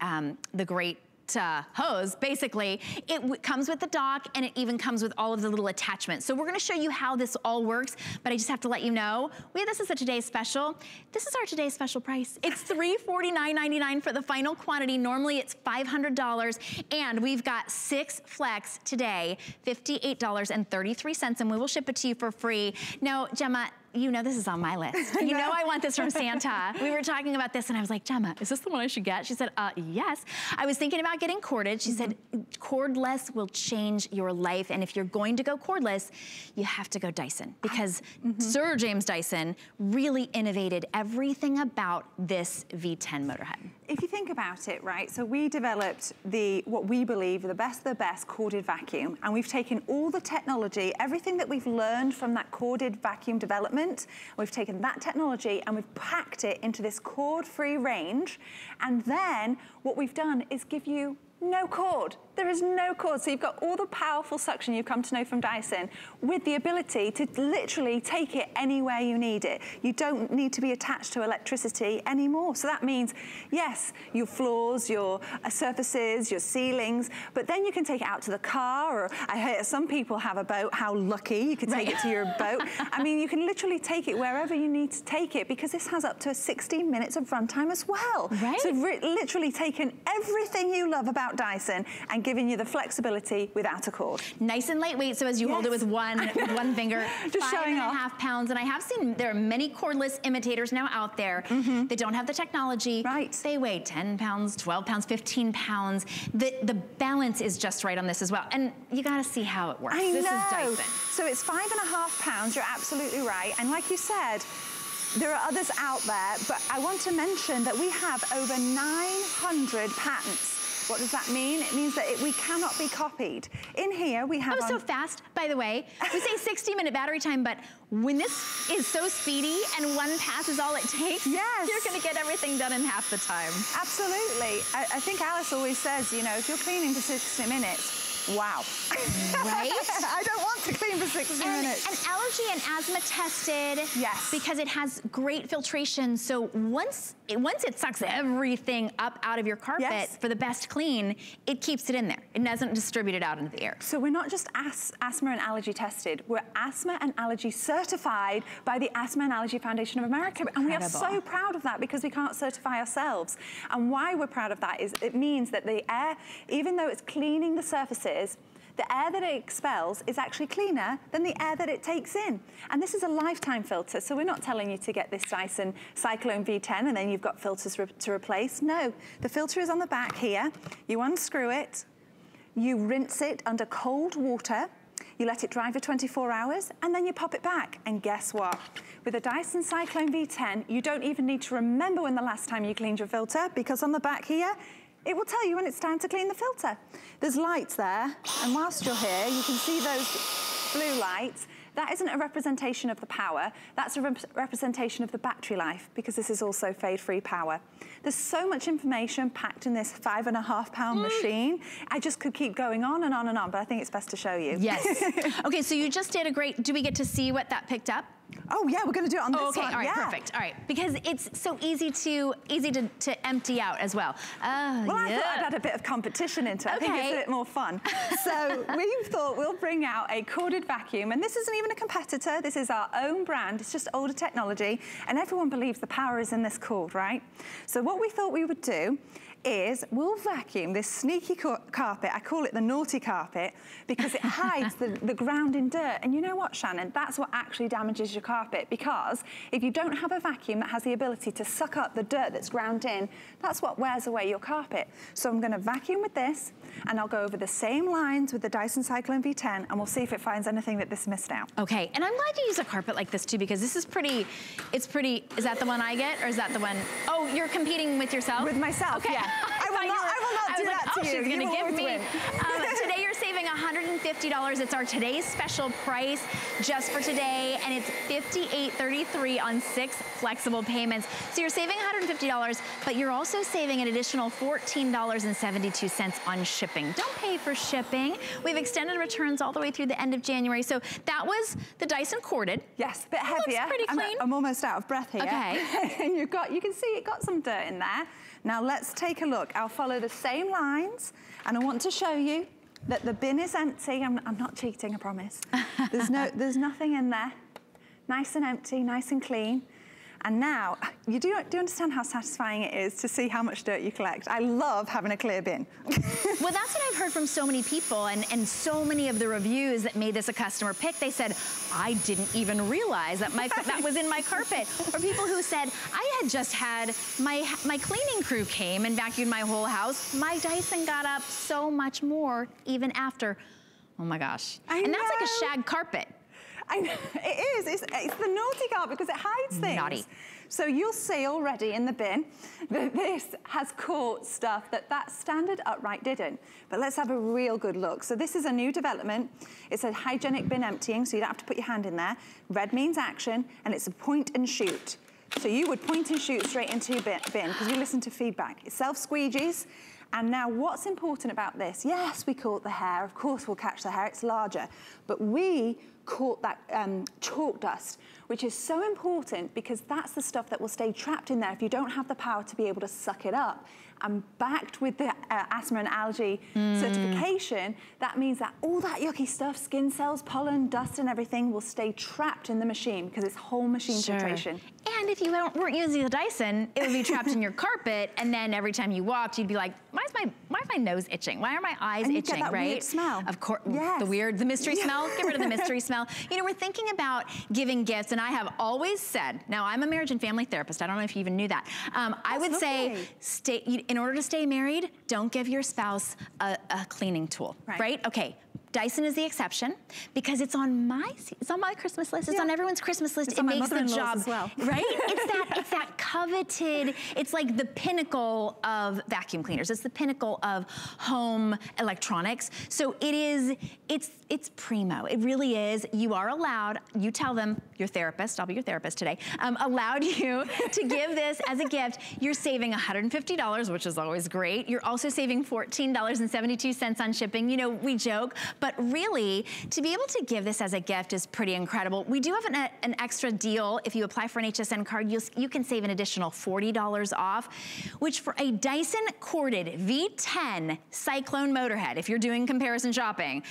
hose. Basically, it comes with the dock, and it even comes with all of the little attachments. So we're gonna show you how this all works, but I just have to let you know, this is a today's special. This is our today's special price. It's $349.99 for the final quantity. Normally it's $500, and we've got 6 flex today, $58.33, and we will ship it to you for free. Now, Gemma, you know this is on my list. You know I want this from Santa. We were talking about this, and I was like, Gemma, is this the one I should get? She said, yes. I was thinking about getting corded. She said, cordless will change your life, and if you're going to go cordless, you have to go Dyson, because Sir James Dyson really innovated everything about this V10 motorhead. If you think about it, right, so we developed what we believe are the best corded vacuum, and we've taken all the technology, everything that we've learned from that corded vacuum development, we've taken that technology and we've packed it into this cord-free range. And then what we've done is give you no cord. There is no cord. So you've got all the powerful suction you've come to know from Dyson with the ability to literally take it anywhere you need it. You don't need to be attached to electricity anymore. So that means, yes, your floors, your surfaces, your ceilings, but then you can take it out to the car, or I hear some people have a boat. How lucky. You can take it to your boat. I mean, you can literally take it wherever you need to take it, because this has up to 16 minutes of runtime as well. Right. So we've literally taken everything you love about Dyson and giving you the flexibility without a cord. Nice and lightweight, so as you hold it with one finger, just 5.5 pounds. And I have seen there are many cordless imitators now out there. They don't have the technology. Right. They weigh 10 pounds, 12 pounds, 15 pounds. The balance is just right on this as well. And you gotta see how it works. This is Dyson. So it's 5.5 pounds, you're absolutely right. And like you said, there are others out there, but I want to mention that we have over 900 patents. What does that mean? It means that we cannot be copied. In here we have... so fast, by the way. We say 60-minute battery time, but when this is so speedy and one pass is all it takes, you're gonna get everything done in half the time. Absolutely. I think Alice always says, you know, if you're cleaning for 60 minutes, wow. Right? I don't want to clean for 60 minutes. And allergy and asthma tested. Yes. Because it has great filtration. So once it sucks everything up out of your carpet for the best clean, it keeps it in there. It doesn't distribute it out into the air. So we're not just asthma and allergy tested. We're asthma and allergy certified by the Asthma and Allergy Foundation of America. And we are so proud of that, because we can't certify ourselves. And why we're proud of that is it means that the air, even though it's cleaning the surfaces, the air that it expels is actually cleaner than the air that it takes in. And this is a lifetime filter, so we're not telling you to get this Dyson Cyclone V10 and then you've got filters to replace. No, the filter is on the back here. You unscrew it, you rinse it under cold water, you let it dry for 24 hours, and then you pop it back. And guess what? With a Dyson Cyclone V10, you don't even need to remember when the last time you cleaned your filter, because on the back here, it will tell you when it's time to clean the filter. There's lights there, and whilst you're here, you can see those blue lights. That isn't a representation of the power, that's a representation of the battery life, because this is also fade-free power. There's so much information packed in this 5.5 pound machine. I just could keep going on and on and on, but I think it's best to show you. Yes. Okay, so you just did a great, do we get to see what that picked up? Oh yeah, we're gonna do it on this one. Okay, all right, perfect. All right, because it's so easy to empty out as well. Well, yeah. I thought I'd add a bit of competition into it. Okay. I think it's a bit more fun. So we thought we'll bring out a corded vacuum, and this isn't even a competitor. This is our own brand. It's just older technology, and everyone believes the power is in this cord, right? So what we thought we would do is we'll vacuum this sneaky carpet. I call it the naughty carpet because it hides the ground in dirt. And you know what, Shannon? That's what actually damages your carpet, because if you don't have a vacuum that has the ability to suck up the dirt that's ground in, that's what wears away your carpet. So I'm gonna vacuum with this, and I'll go over the same lines with the Dyson Cyclone V10, and we'll see if it finds anything that this missed out. Okay, and I'm glad you use a carpet like this too, because this is pretty, it's pretty, is that the one I get, or is that the one? Oh, you're competing with yourself? With myself, okay. Yeah. I will not do that to you. She's going to give me. Today you're saving $150. It's our today's special price just for today. And it's $58.33 on 6 flexible payments. So you're saving $150, but you're also saving an additional $14.72 on shipping. Don't pay for shipping. We've extended returns all the way through the end of January. So that was the Dyson corded. Yes, a bit heavier. Looks pretty clean. I'm almost out of breath here. Okay. And you've got, you can see it got some dirt in there. Now let's take a look. I'll follow the same lines, and I want to show you that the bin is empty. I'm not cheating, I promise. There's nothing in there. Nice and empty, nice and clean. And now, you do understand how satisfying it is to see how much dirt you collect. I love having a clear bin. Well, that's what I've heard from so many people, and so many of the reviews that made this a customer pick. They said, I didn't even realize that that was in my carpet. Or people who said, I had just had, my cleaning crew came and vacuumed my whole house. My Dyson got up so much more even after. Oh my gosh. And that's like a shag carpet. I know, it is, it's the naughty carpet because it hides things. Naughty. So you'll see already in the bin that this has caught stuff that standard upright didn't. But let's have a real good look. So this is a new development. It's a hygienic bin emptying, so you don't have to put your hand in there. Red means action, and it's a point and shoot. So you would point and shoot straight into your bin because you listen to feedback. It self-squeegees. And now what's important about this? Yes, we caught the hair. Of course we'll catch the hair. It's larger. But we caught that chalk dust, which is so important because that's the stuff that will stay trapped in there if you don't have the power to be able to suck it up. And backed with the asthma and allergy certification, that means that all that yucky stuff, skin cells, pollen, dust and everything will stay trapped in the machine because it's whole machine filtration. And if you weren't using the Dyson, it would be trapped in your carpet, and then every time you walked, you'd be like, why is my nose itching? Why are my eyes and itching, right? Weird smell. Of course, yes. the mystery smell. Get rid of the mystery smell. You know, we're thinking about giving gifts, and I have always said, now I'm a marriage and family therapist. I don't know if you even knew that. I would say, in order to stay married, don't give your spouse a cleaning tool, right? Okay. Dyson is the exception because it's on my Christmas list. It's on everyone's Christmas list. It makes the job as well. Right? it's that coveted. It's like the pinnacle of vacuum cleaners. It's the pinnacle of home electronics. So it's primo. It really is. You are allowed. You tell them, your therapist. I'll be your therapist today. Allowed you to give this as a gift. You're saving $150, which is always great. You're also saving $14.72 on shipping. You know, we joke. But really, to be able to give this as a gift is pretty incredible. We do have an extra deal. If you apply for an HSN card, you can save an additional $40 off, which for a Dyson corded V10 Cyclone motorhead, if you're doing comparison shopping,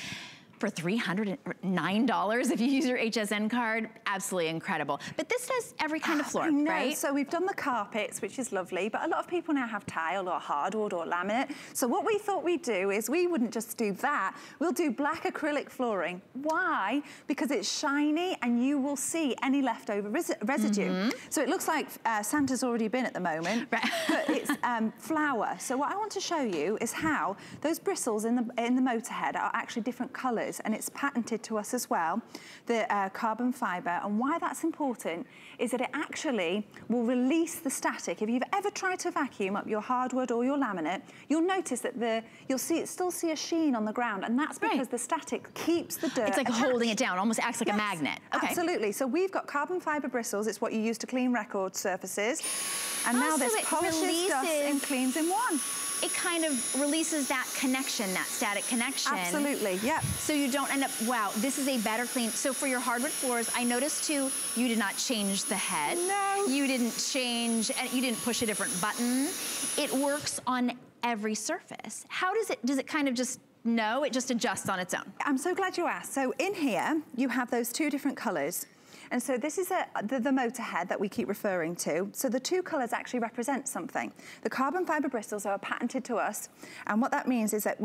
for $309 if you use your HSN card. Absolutely incredible. But this does every kind of floor, right? So we've done the carpets, which is lovely, but a lot of people now have tile or hardwood or laminate. So what we thought we'd do is we wouldn't just do that. We'll do black acrylic flooring. Why? Because it's shiny and you will see any leftover residue. So it looks like Santa's already been at the moment, right. But it's flour. So what I want to show you is how those bristles in the motorhead are actually different colors, and it's patented to us as well, the carbon fiber. And why that's important is that it actually will release the static. If you've ever tried to vacuum up your hardwood or your laminate, you'll notice that you'll still see a sheen on the ground, and that's because the static keeps the dirt. It's like holding it down, almost acts like a magnet. Okay. Absolutely. So we've got carbon fiber bristles. It's what you use to clean record surfaces, and now this polishes, dust, and cleans in one. It kind of releases that connection, that static connection. Absolutely, yeah. So you don't end up, wow, this is a better clean. So for your hardwood floors, I noticed too, you did not change the head. No. You didn't change, and you didn't push a different button. It works on every surface. How does it kind of just, no, it just adjusts on its own? I'm so glad you asked. So in here, you have those two different colors. And so this is the motorhead that we keep referring to. So the two colors actually represent something. The carbon fiber bristles are patented to us. And what that means is that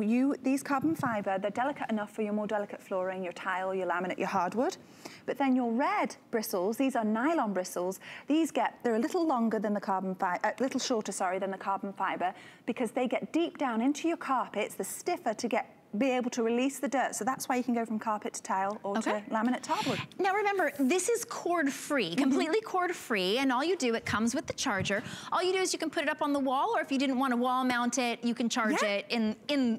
these carbon fiber, they're delicate enough for your more delicate flooring, your tile, your laminate, your hardwood. But then your red bristles, these are nylon bristles. These they're a little longer than the carbon fiber, a little shorter, sorry, than the carbon fiber, because they get deep down into your carpets, the stiffer to get be able to release the dirt. So that's why you can go from carpet to tile or to laminate hardwood. Now remember, this is cord free, completely cord free, and all you do, it comes with the charger. All you do is you can put it up on the wall, or if you didn't want to wall mount it, you can charge it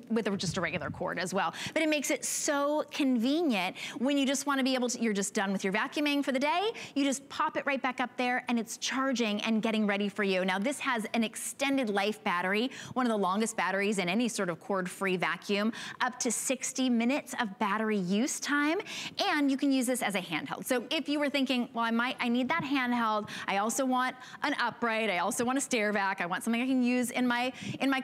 with just a regular cord as well. But it makes it so convenient when you just want to be able to, you're just done with your vacuuming for the day, you just pop it right back up there and it's charging and getting ready for you. Now this has an extended life battery, one of the longest batteries in any sort of cord free vacuum. Up to 60 minutes of battery use time, and you can use this as a handheld. So if you were thinking, well, I need that handheld, I also want an upright, I also want a stair vac, I want something I can use in my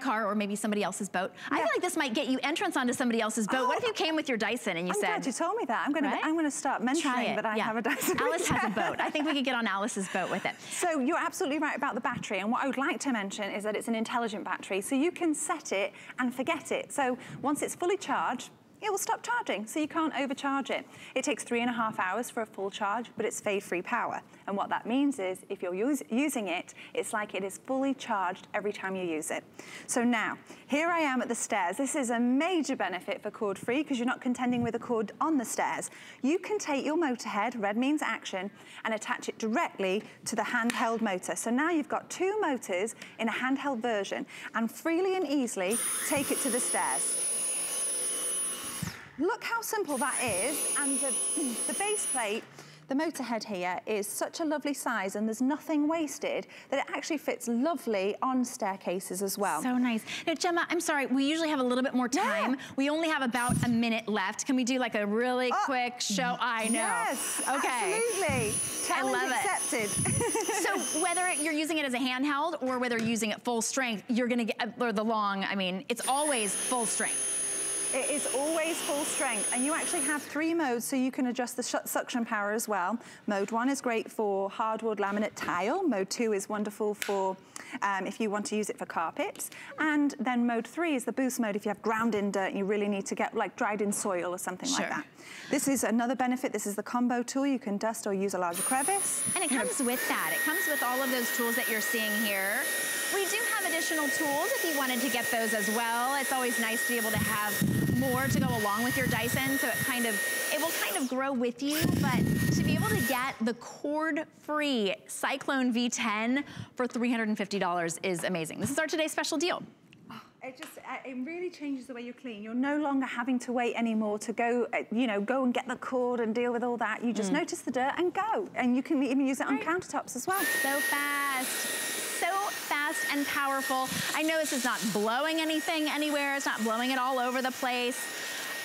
car or maybe somebody else's boat. Yeah. I feel like this might get you entrance onto somebody else's boat. What if you came with your Dyson and you said, I'm glad you told me that. I'm gonna start mentioning that I have a Dyson. Alice has a boat. I think we could get on Alice's boat with it. So you're absolutely right about the battery, and what I would like to mention is that it's an intelligent battery, so you can set it and forget it. So once it's fully charged, it will stop charging, so you can't overcharge it. It takes 3.5 hours for a full charge, but it's fade-free power. And what that means is, if you're using it, it's like it is fully charged every time you use it. So now, here I am at the stairs. This is a major benefit for cord-free, because you're not contending with a cord on the stairs. You can take your motorhead, red means action, and attach it directly to the handheld motor. So now you've got two motors in a handheld version, and freely and easily take it to the stairs. Look how simple that is, and the base plate, the motorhead here, is such a lovely size, and there's nothing wasted, that it actually fits lovely on staircases as well. So nice. Now, Gemma, I'm sorry, we usually have a little bit more time. Yeah. We only have about a minute left. Can we do like a really quick show? I know. Yes, okay. Absolutely. Challenge accepted. So whether you're using it as a handheld or whether you're using it full strength, you're gonna get, or the long, I mean, it's always full strength. It is always full strength, and you actually have three modes, so you can adjust the suction power as well. Mode 1 is great for hardwood, laminate, tile. Mode 2 is wonderful for if you want to use it for carpets. And then mode 3 is the boost mode if you have ground in dirt and you really need to get like dried in soil or something like that. This is another benefit. This is the combo tool. You can dust or use a larger crevice. And it comes with that. It comes with all of those tools that you're seeing here. We do have additional tools if you wanted to get those as well. It's always nice to be able to have more to go along with your Dyson, so it will kind of grow with you, but to be able to get the cord-free Cyclone V10 for $350 is amazing. This is our today's special deal. It just, it really changes the way you clean. You're no longer having to wait anymore to go, you know, go and get the cord and deal with all that. You just notice the dirt and go. And you can even use it on countertops as well. So fast. Fast and powerful. I know this is not blowing anything anywhere. It's not blowing it all over the place.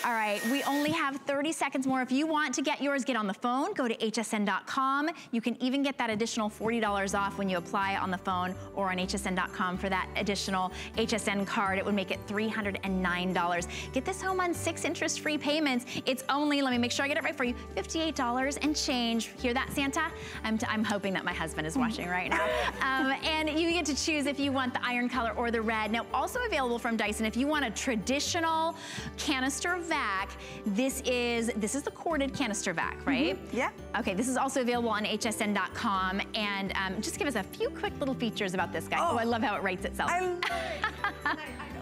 All right, we only have 30 seconds more. If you want to get yours, get on the phone, go to hsn.com. You can even get that additional $40 off when you apply on the phone or on hsn.com for that additional HSN card. It would make it $309. Get this home on 6 interest-free payments. It's only, let me make sure I get it right for you, $58 and change. Hear that, Santa? I'm hoping that my husband is watching right now. And you get to choose if you want the iron color or the red. Now, also available from Dyson, if you want a traditional canister vac, this is the corded canister vac, right? Mm-hmm. Yeah. Okay, this is also available on hsn.com. And just give us a few quick little features about this guy. Oh, I love how it rates itself. I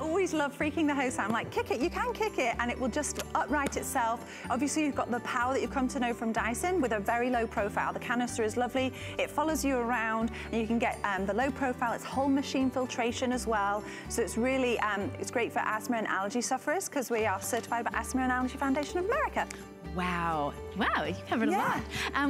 always love freaking the house out. I'm like, kick it, you can kick it, and it will just upright itself. Obviously, you've got the power that you've come to know from Dyson with a very low profile. The canister is lovely. It follows you around, and you can get the low profile. It's whole machine filtration as well. So it's really, it's great for asthma and allergy sufferers because we are certified by Asthma and Allergy Foundation of America. Wow. Wow, you covered a lot.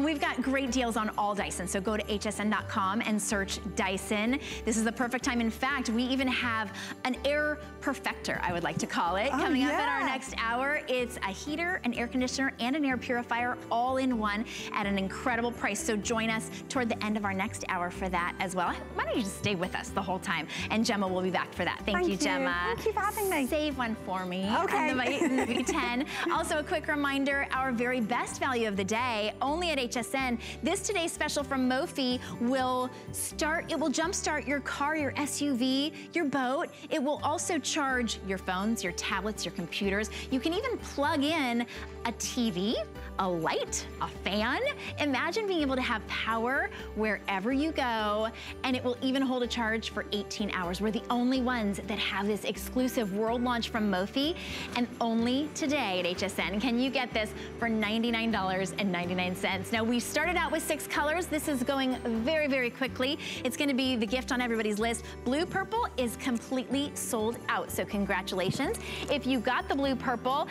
We've got great deals on all Dyson, so go to hsn.com and search Dyson. This is the perfect time. In fact, we even have an air perfector, I would like to call it, coming up in our next hour. It's a heater, an air conditioner, and an air purifier all in one at an incredible price. So join us toward the end of our next hour for that as well. Why don't you just stay with us the whole time? And Gemma will be back for that. Thank you, Gemma. Thank you for having me. Save one for me. Okay. On the V10. Also, a quick reminder, our very best value of the day, only at HSN. This today's special from Mophie will jumpstart your car, your SUV, your boat. It will also charge your phones, your tablets, your computers. You can even plug in a TV, a light, a fan. Imagine being able to have power wherever you go, and it will even hold a charge for 18 hours. We're the only ones that have this exclusive world launch from Mophie, and only today at HSN. Can you get this for $99.99? Now, we started out with 6 colors. This is going very, very quickly. It's gonna be the gift on everybody's list. Blue purple is completely sold out, so congratulations if you got the blue purple,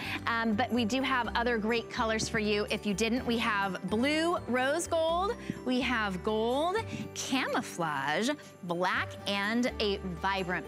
but we do have other great colors for you. If you didn't, we have blue, rose gold, we have gold, camouflage, black, and a vibrant